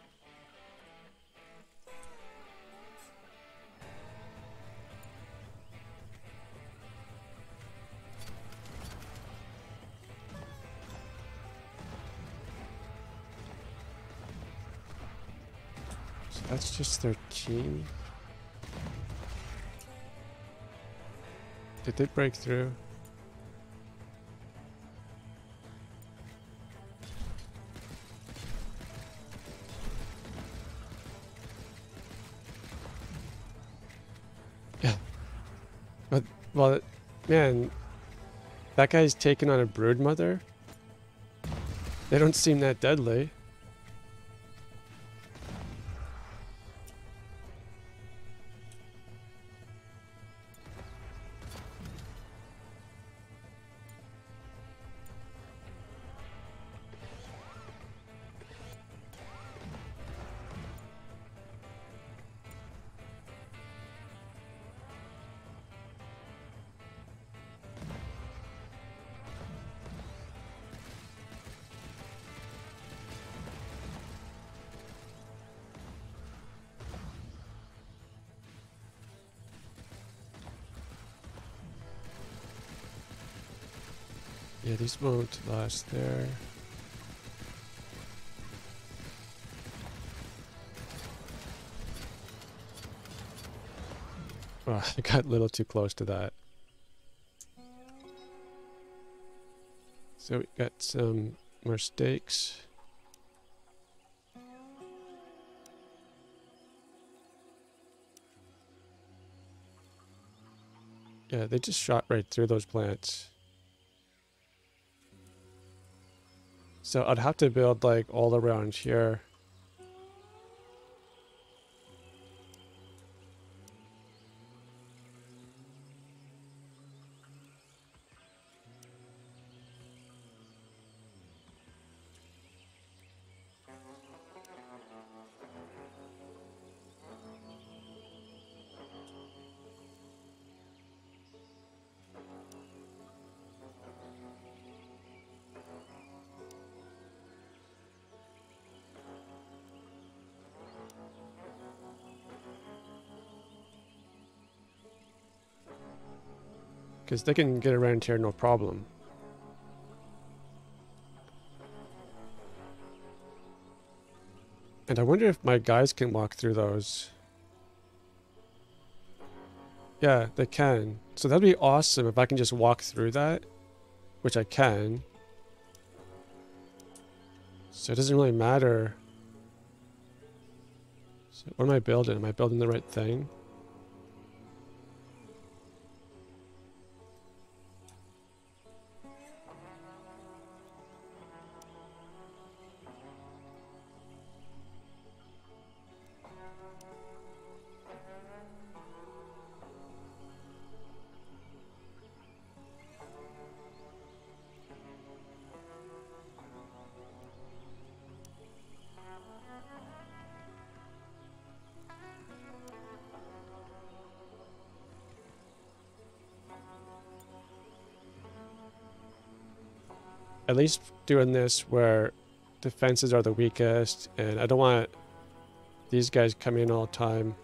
So that's just thirteen. Did they break through? Well, man, that guy's taking on a broodmother. They don't seem that deadly. Yeah, these won't last there. Oh, I got a little too close to that. So we got some more steaks. Yeah, they just shot right through those plants. So I'd have to build like all around here. Because they can get around here no problem. And I wonder if my guys can walk through those. Yeah, they can. So that'd be awesome if I can just walk through that. Which I can. So it doesn't really matter. So what am I building? Am I building the right thing? At least doing this where defenses are the weakest, and I don't want these guys coming in all the time.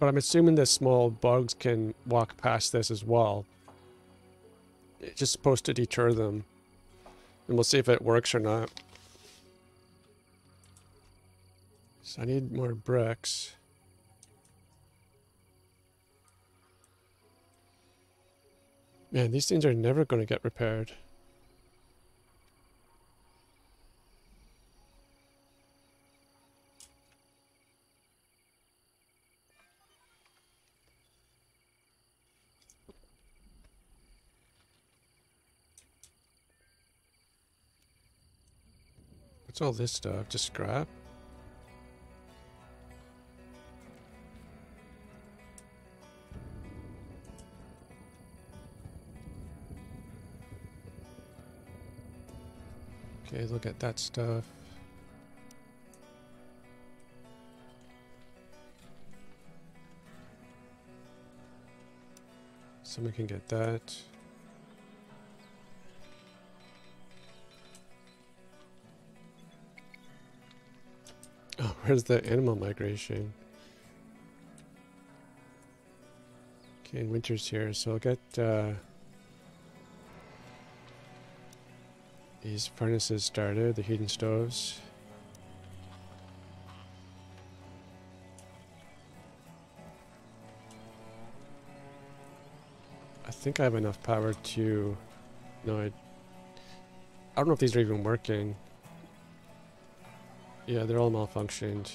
But I'm assuming the small bugs can walk past this as well. It's just supposed to deter them. And we'll see if it works or not. So I need more bricks. Man, these things are never going to get repaired. What's all this stuff? Just scrap? Okay, look at that stuff. Someone can get that. Oh, where's the animal migration? Okay, winter's here, so I'll get uh, these furnaces started, the heating stoves. I think I have enough power to... No, I... I don't know if these are even working. Yeah, they're all malfunctioned.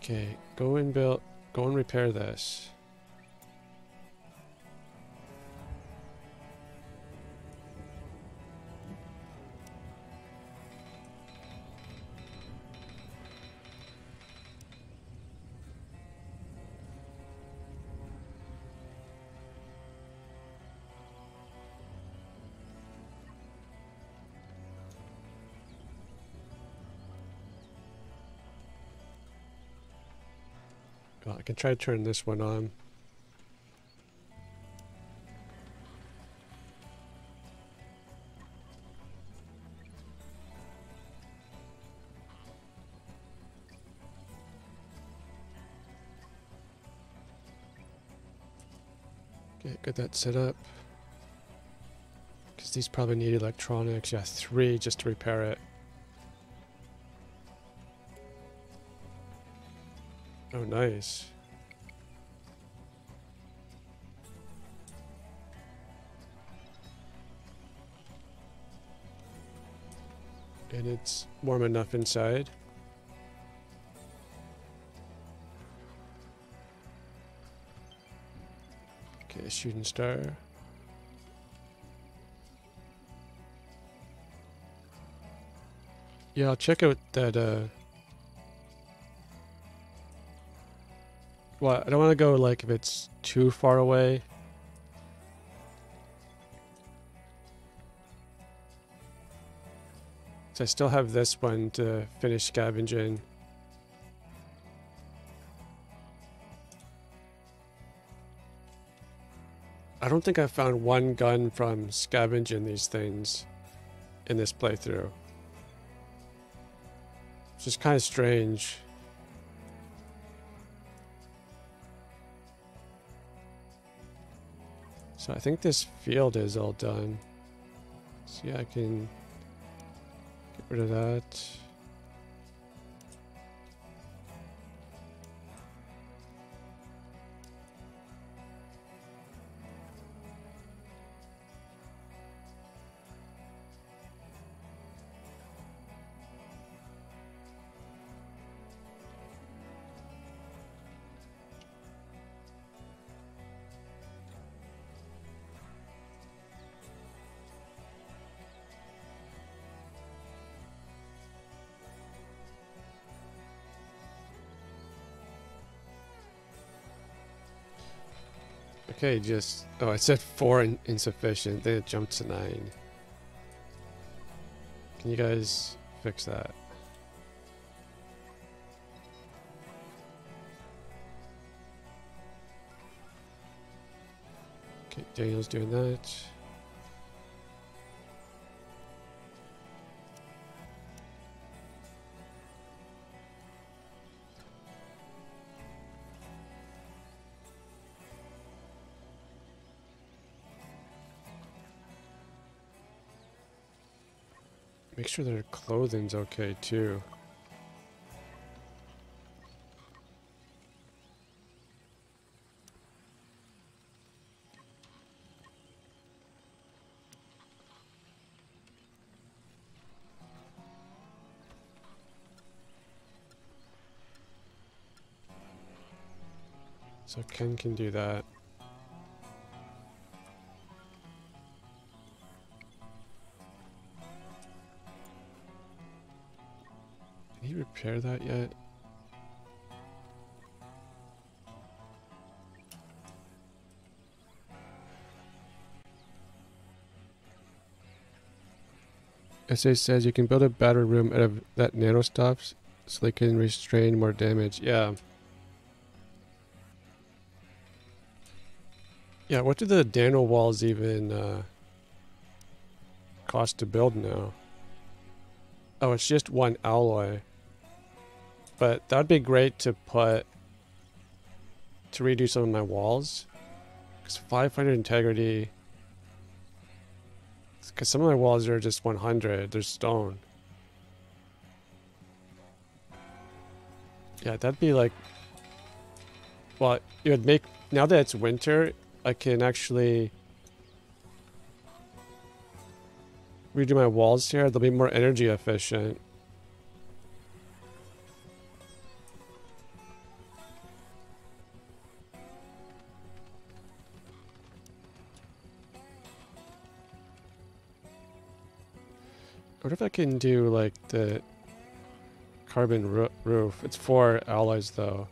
Okay, go and build... Go and repair this. Well, I can try to turn this one on. Okay, get that set up. Because these probably need electronics. Yeah, three just to repair it. Oh, nice. And it's warm enough inside. Okay, shooting star. Yeah, I'll check out that, uh... Well, I don't want to go, like, if it's too far away. So I still have this one to finish scavenging. I don't think I found one gun from scavenging these things in this playthrough. It's just kind of strange. So I think this field is all done. So yeah, I can get rid of that. Okay, just... Oh, I said four in, insufficient. They jumped to nine. Can you guys fix that? Okay, Daniel's doing that. Make sure their clothing's okay too. So Ken can do that. Can he repair that yet? Essay says you can build a battery room out of that nano stops so they can restrain more damage. Yeah. Yeah, what do the nano walls even uh, cost to build now? Oh, it's just one alloy. But that would be great to put to redo some of my walls. Because five hundred integrity. Because some of my walls are just one hundred, they're stone. Yeah, that'd be like... Well, it would make... Now that it's winter, I can actually... redo my walls here, they'll be more energy efficient. What if I can do like the carbon ro roof? It's four alloys though.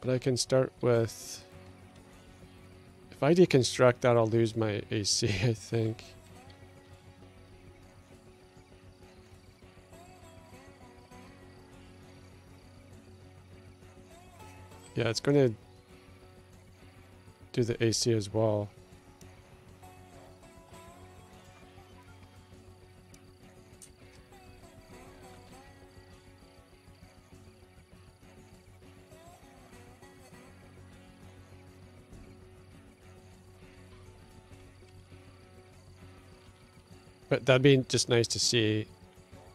But I can start with... If I deconstruct that, I'll lose my A C, I think. Yeah, it's going to do the A C as well. But that'd be just nice to see.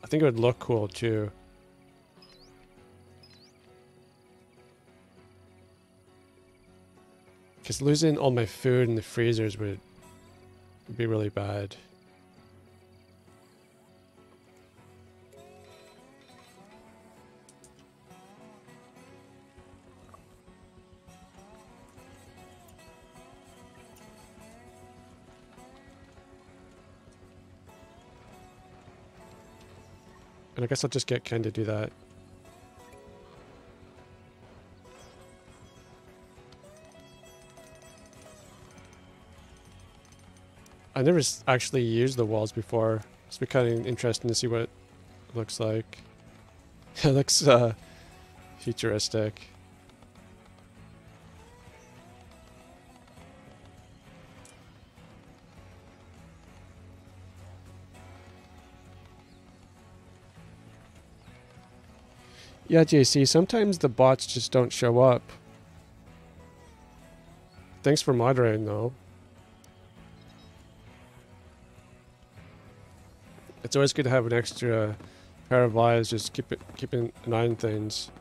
I think it would look cool too. Because losing all my food in the freezers would be really bad. And I guess I'll just get Ken to do that. I never actually used the walls before. It's been kind of interesting to see what it looks like. It looks uh, futuristic. Yeah, J C, sometimes the bots just don't show up. Thanks for moderating, though. It's always good to have an extra pair of eyes, just keep it, keeping an eye on things.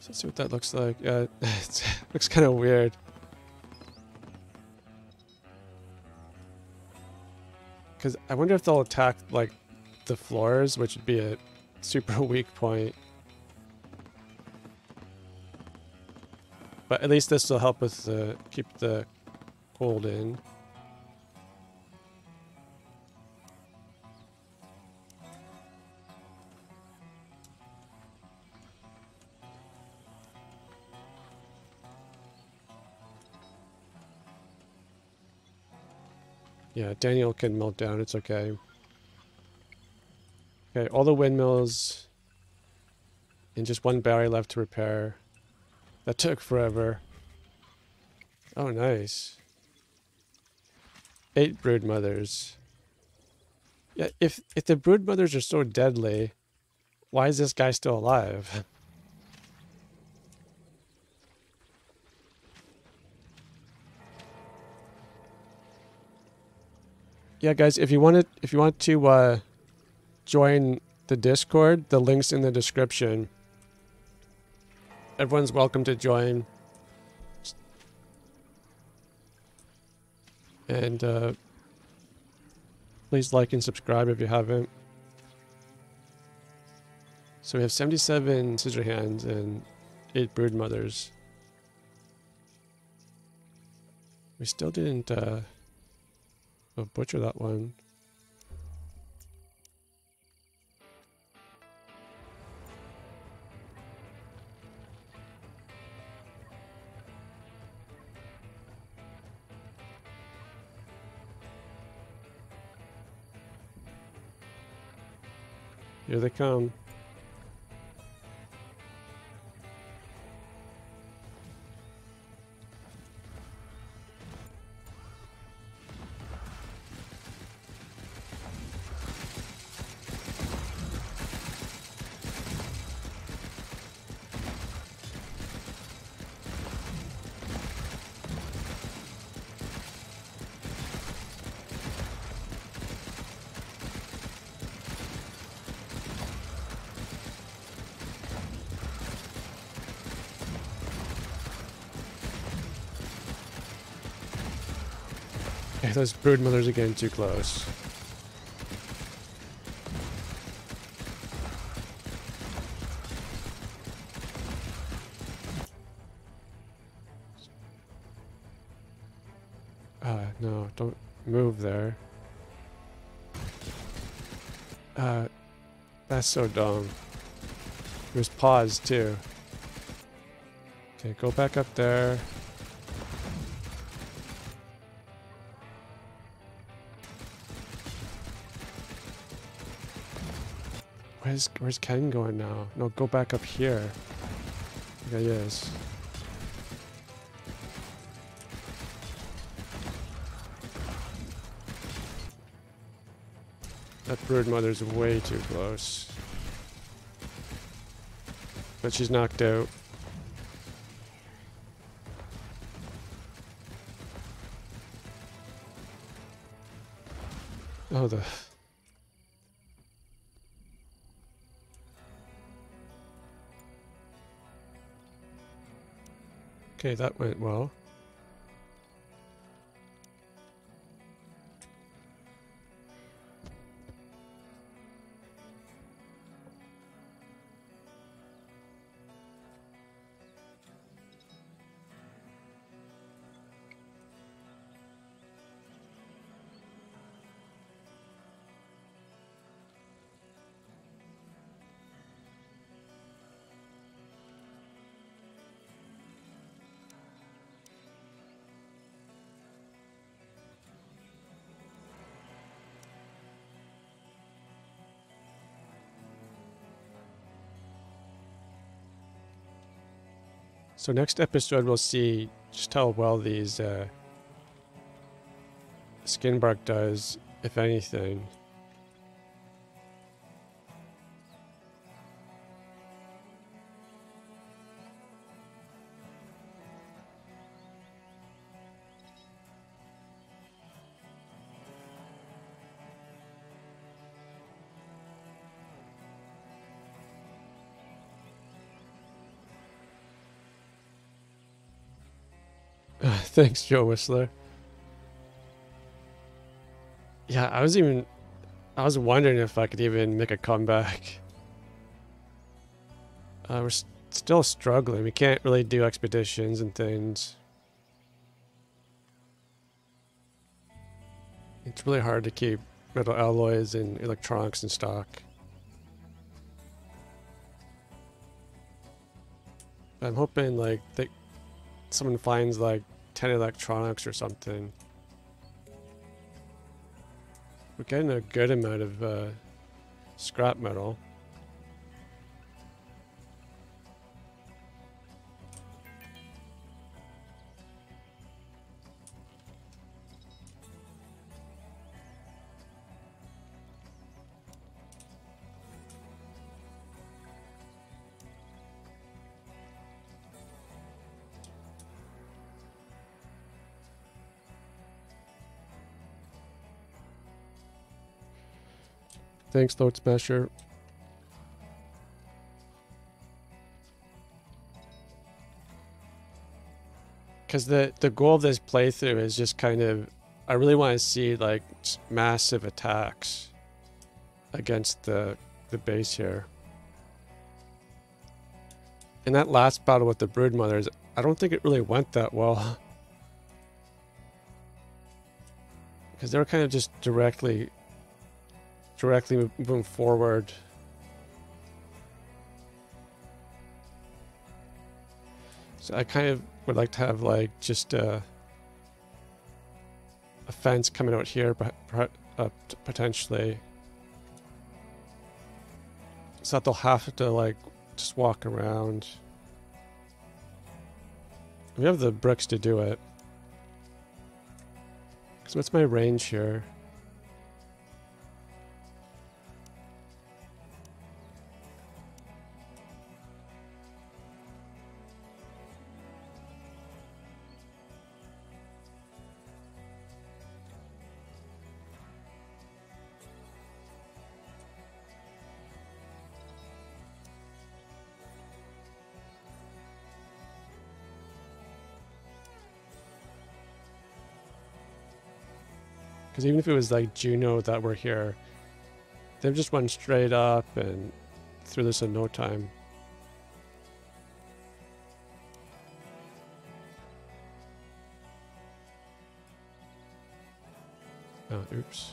So let's see what that looks like. Yeah, it looks kind of weird. Because I wonder if they'll attack, like, the floors, which would be a super weak point. But at least this will help with the, keep the cold in. Yeah, Daniel can melt down, it's okay. Okay, all the windmills and just one battery left to repair. That took forever. Oh, nice. Eight brood mothers. Yeah, if if the brood mothers are so deadly, why is this guy still alive? Yeah, guys, if you want to, if you want to, uh. join the Discord, the link's in the description. Everyone's welcome to join. And uh, please like and subscribe if you haven't. So we have seventy-seven scissor hands and eight brood mothers. We still didn't uh, butcher that one. Here they come. Those broodmothers are getting too close. Uh, no, don't move there. Uh, that's so dumb. It was paused too. Okay, go back up there. Where's, where's Ken going now? No, go back up here. Yeah, he is. That broodmother's way too close. But she's knocked out. Oh, the... Okay, that went well. So next episode we'll see just how well these uh, skin bark does, if anything. Thanks, Joe Whistler. Yeah, I was even... I was wondering if I could even make a comeback. Uh, we're st- still struggling. We can't really do expeditions and things. It's really hard to keep metal alloys and electronics in stock. But I'm hoping, like, that someone finds, like, ten electronics or something. We're getting a good amount of uh, scrap metal. Thanks, Load Smasher. Because the, the goal of this playthrough is just kind of... I really want to see, like, massive attacks against the, the base here. And that last battle with the Broodmothers, I don't think it really went that well. Because they were kind of just directly... directly moving forward. So I kind of would like to have like just a, a fence coming out here, but uh, potentially. so that they'll have to like just walk around. We have the bricks to do it. So what's my range here? Because even if it was like Juno that were here, they've just went straight up and threw this in no time. Oh, oops.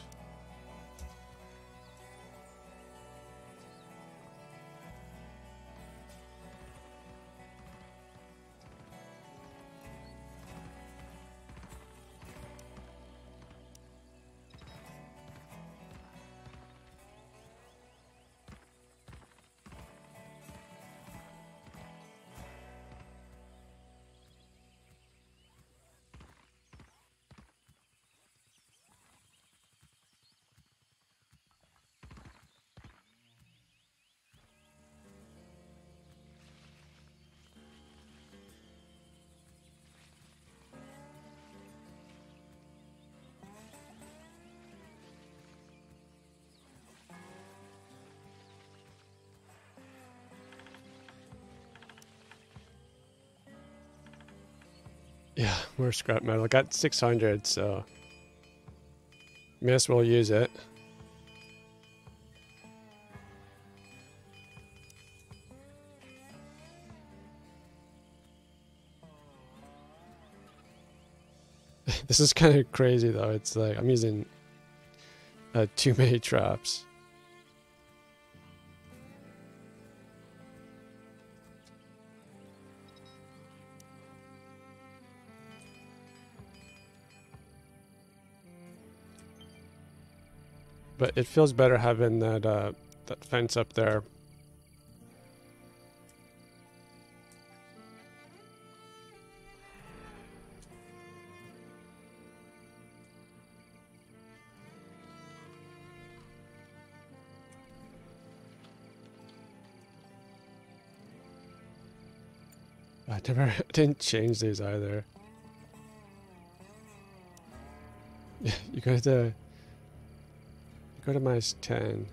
Yeah, more scrap metal. I got six hundred, so may as well use it. This is kind of crazy, though. It's like I'm using uh, too many traps. But it feels better having that uh, that fence up there. I never I didn't change these either. You guys uh go to minus ten.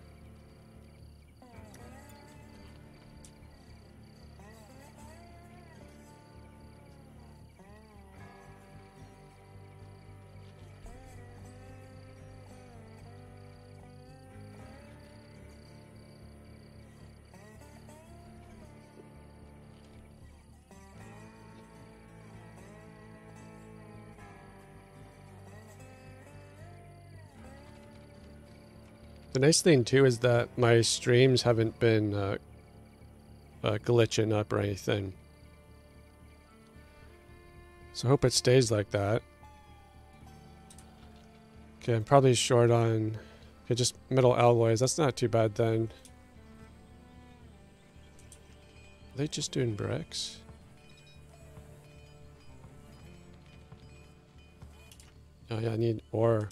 The nice thing too is that my streams haven't been uh, uh, glitching up or anything. So I hope it stays like that. Okay, I'm probably short on okay, just metal alloys. That's not too bad then. Are they just doing bricks? Oh yeah, I need ore.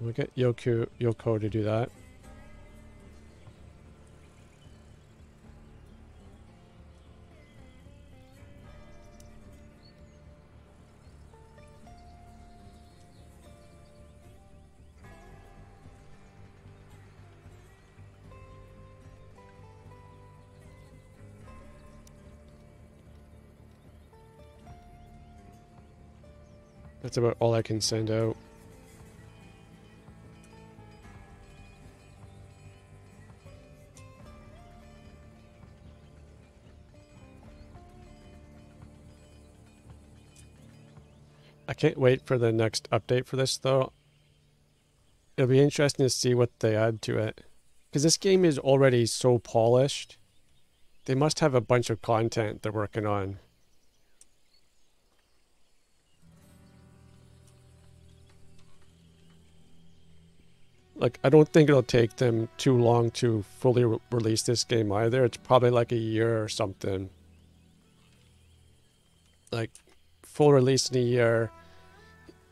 We'll get Yoku, Yoko to do that. That's about all I can send out. Can't wait for the next update for this though. it'll be interesting to see what they add to it. Because this game is already so polished. They must have a bunch of content they're working on. Like, I don't think it'll take them too long to fully re- release this game either. It's probably like a year or something. Like, full release in a year,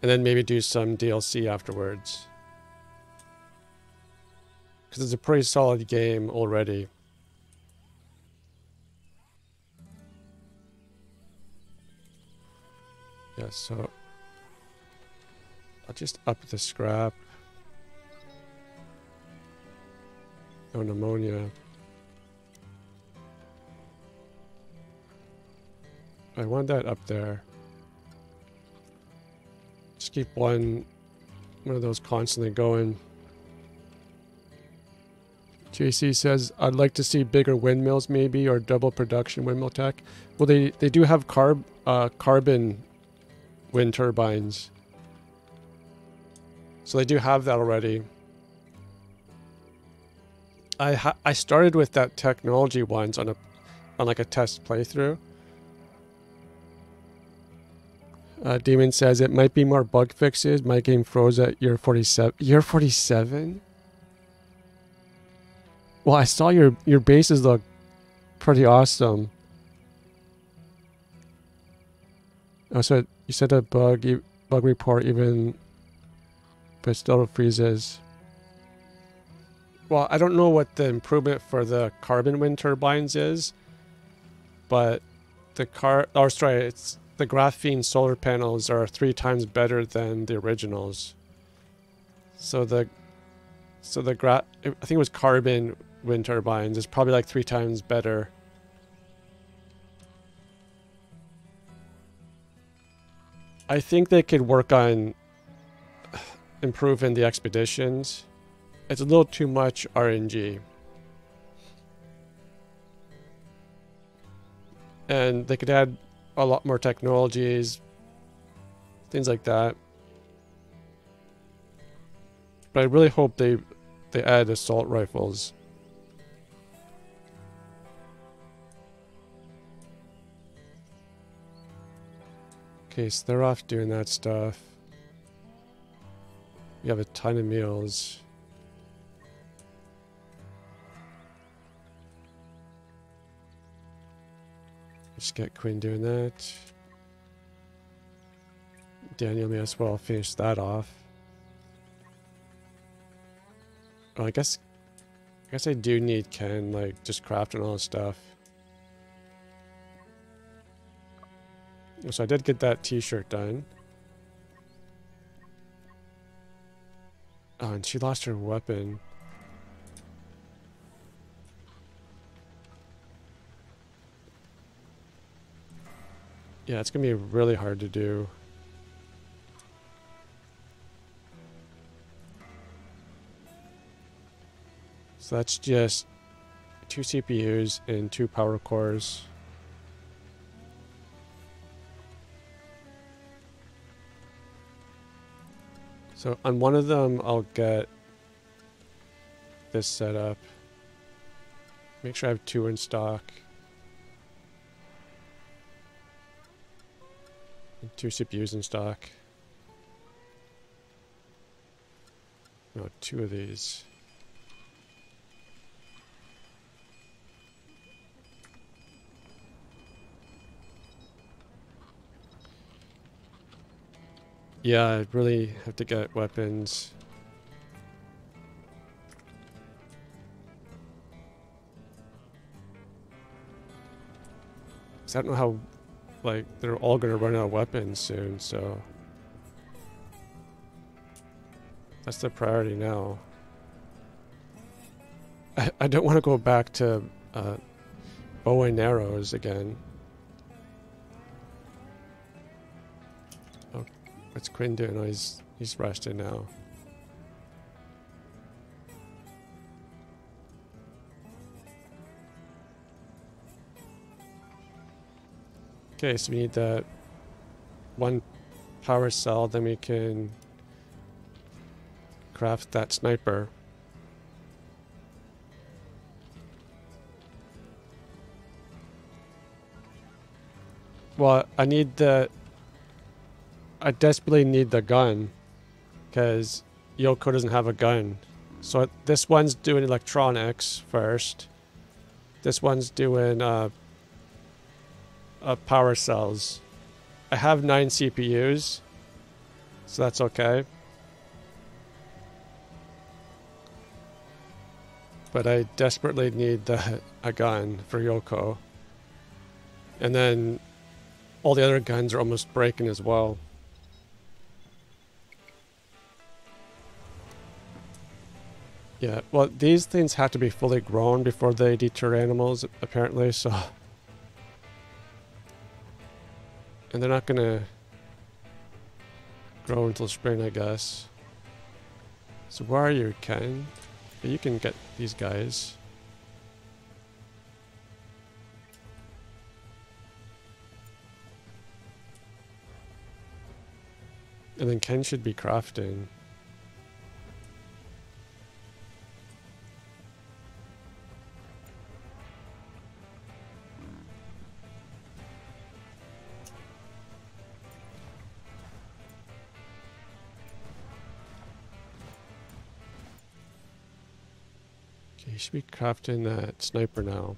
and then maybe do some D L C afterwards. Because it's a pretty solid game already. Yeah, so I'll just up the scrap. No pneumonia. I want that up there. Just keep one, one of those constantly going. J C says, I'd like to see bigger windmills maybe, or double production windmill tech. Well, they, they do have carb, uh, carbon wind turbines. So they do have that already. I ha I started with that technology once on a on like a test playthrough. Uh, Demon says it might be more bug fixes. My game froze at year forty-seven. Year forty-seven. Well, I saw your your bases look pretty awesome. Oh, so you said a bug e bug report even, but still freezes. Well, I don't know what the improvement for the carbon wind turbines is, but the car, or sorry, it's the graphene solar panels are three times better than the originals. So the, so the gra, I think it was carbon wind turbines is probably like three times better. I think they could work on improving the expeditions. It's a little too much R N G. And they could add a lot more technologies, things like that. But I really hope they they add assault rifles. Okay, so they're off doing that stuff. We have a ton of meals. Just get Quinn doing that. Daniel may as well finish that off. Well, I guess I guess I do need Ken, like just crafting all this stuff. So I did get that t-shirt done. Oh, and she lost her weapon. Yeah, it's gonna be really hard to do. So that's just two C P Us and two power cores. So on one of them, I'll get this set up. Make sure I have two in stock. Two C P Us in stock. No, two of these. Yeah, I really have to get weapons. Because I don't know how... Like, they're all gonna run out of weapons soon, so... That's the priority now. I, I don't want to go back to uh, bow and arrows again. Oh, what's Quinn doing? Oh, he's, he's resting now. Okay, so we need that one power cell, then we can craft that sniper. Well, I need the... I desperately need the gun, because Yoko doesn't have a gun. So this one's doing electronics first. This one's doing uh, uh, power cells. I have nine C P Us, so that's okay. But I desperately need the, a gun for Yoko. And then all the other guns are almost breaking as well. Yeah, well, these things have to be fully grown before they deter animals, apparently, so... And they're not gonna grow until spring, I guess. So where are you, Ken? You can get these guys. And then Ken should be crafting. Should be crafting that sniper now.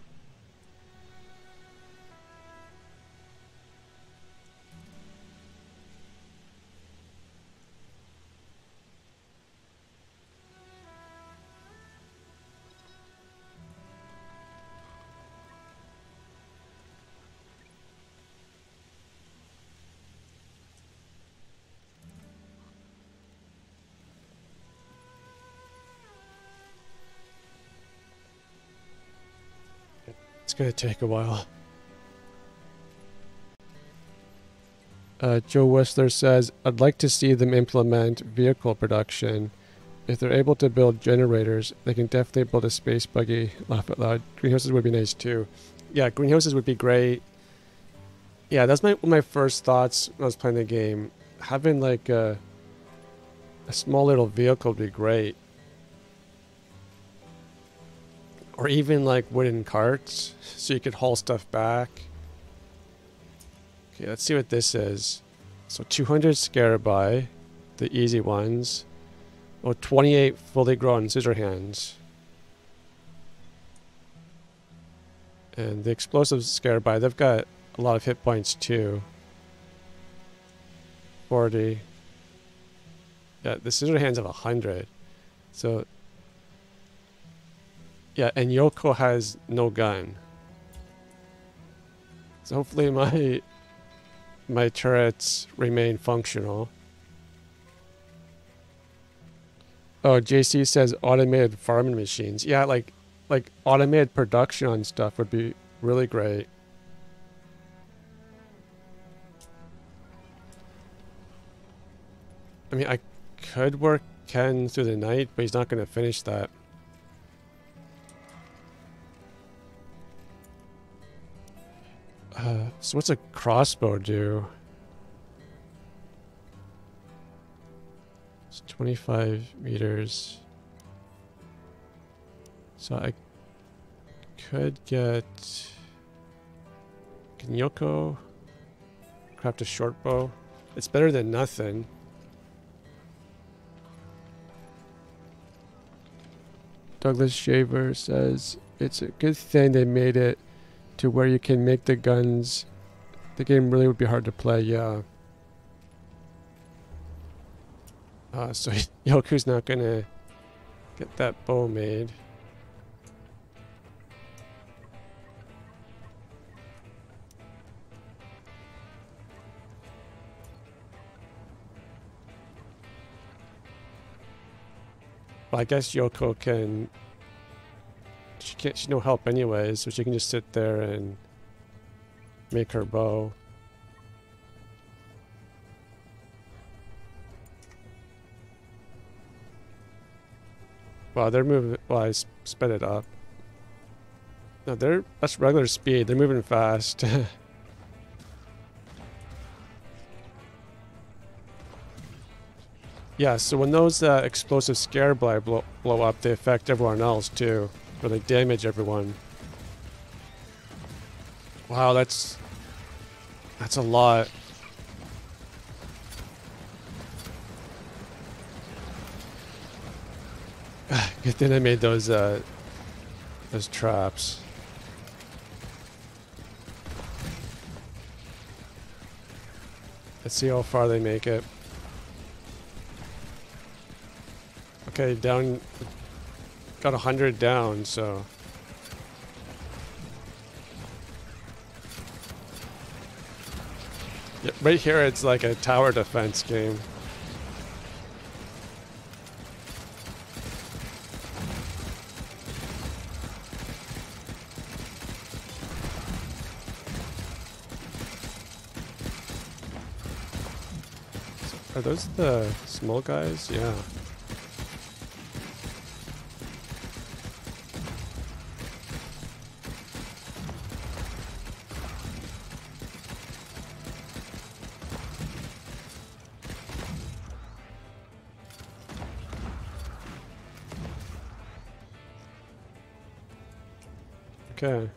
It's gonna take a while. Uh, Joe Whistler says, I'd like to see them implement vehicle production. If they're able to build generators, they can definitely build a space buggy. Laugh out loud. Greenhouses would be nice too. Yeah, greenhouses would be great. Yeah, that's my one of my first thoughts when I was playing the game. Having like a, a small little vehicle would be great. Or even like wooden carts, so you could haul stuff back. Okay, let's see what this is. So two hundred Scarabi, the easy ones. Or twenty-eight fully grown scissor hands. And the explosive Scarabi, they've got a lot of hit points too. forty. Yeah, the scissor hands have one hundred. So... yeah, and Yoko has no gun. So hopefully my my turrets remain functional. Oh, J C says automated farming machines. Yeah, like like automated production on stuff would be really great. I mean, I could work Ken through the night, but he's not going to finish that. Uh, so what's a crossbow do? It's twenty-five meters. So I could get... Can Yoko craft a short bow? It's better than nothing. Douglas Shaver says, it's a good thing they made it to where you can make the guns. The game really would be hard to play, yeah. Uh, so Yoku's not gonna get that bow made. Well, I guess Yoko can... She can't, she's no help anyways, so she can just sit there and make her bow. Wow, they're moving. Well, I sped it up. No, they're, that's regular speed. They're moving fast. Yeah, so when those uh, explosive scare bly blow, blow up, they affect everyone else too, or they damage everyone. Wow, that's... that's a lot. Good thing I made those, uh, those traps. Let's see how far they make it. Okay, down... got a hundred down, so... yeah, right here it's like a tower defense game. Are those the small guys? Yeah. Okay.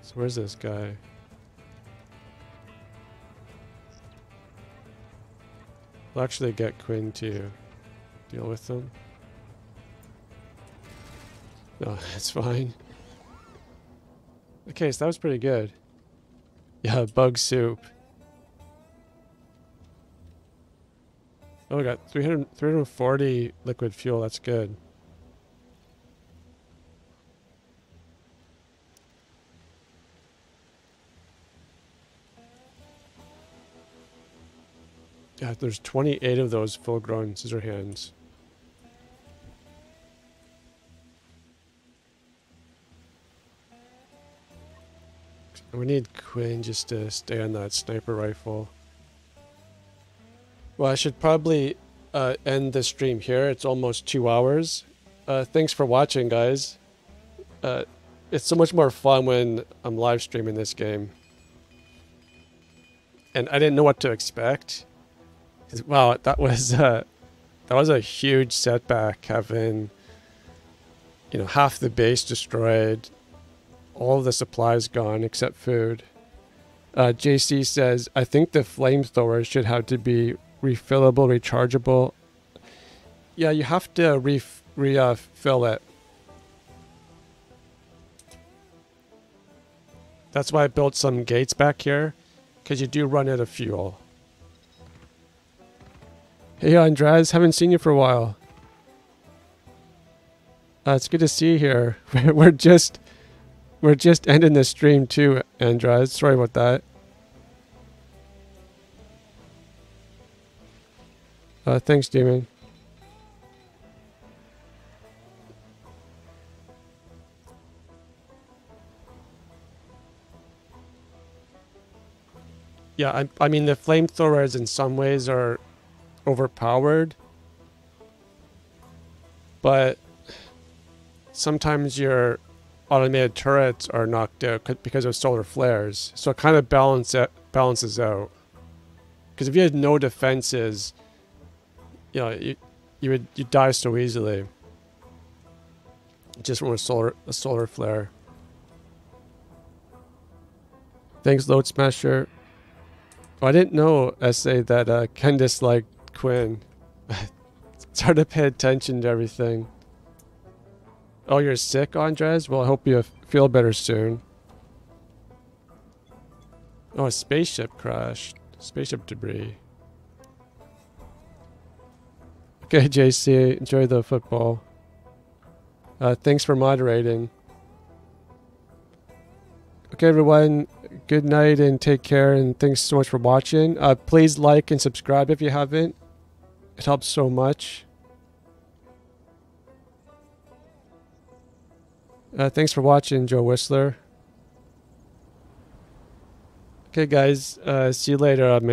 So where's this guy? I'll actually get Quinn to deal with them. No, that's fine. Okay, so that was pretty good. Yeah, bug soup. Oh, we got three hundred, three hundred forty liquid fuel, that's good. Yeah, there's twenty-eight of those full-grown scissor hands. We need Quinn just to stay on that sniper rifle. Well, I should probably uh, end the stream here. It's almost two hours. Uh, thanks for watching, guys. Uh, it's so much more fun when I'm live streaming this game. And I didn't know what to expect. Wow, that was uh, that was a huge setback. Having, you know, half the base destroyed, all the supplies gone except food. Uh, J C says, "I think the flamethrower should have to be refillable, rechargeable." Yeah, you have to re refill uh, it. That's why I built some gates back here, because you do run out of fuel. Hey Andres, haven't seen you for a while. Uh, it's good to see you here. We're just, we're just ending the stream too, Andres. Sorry about that. Uh, thanks, Damon. Yeah, I, I mean the flamethrowers in some ways are overpowered, but sometimes your automated turrets are knocked out because of solar flares, so it kind of balance it, balances out, because if you had no defenses, you know, you, you would you die so easily just from a solar, a solar flare. Thanks, Load Smasher. Oh, I didn't know, S A, that uh, Candice liked Quinn. It's hard to pay attention to everything. Oh, you're sick, Andres? Well, I hope you feel better soon. Oh, a spaceship crashed. Spaceship debris. Okay, J C, enjoy the football. Uh, thanks for moderating. Okay, everyone, good night and take care, and thanks so much for watching. Uh, please like and subscribe if you haven't. It helps so much. Uh, thanks for watching, Joe Whistler. Okay, guys. Uh, see you later. I'm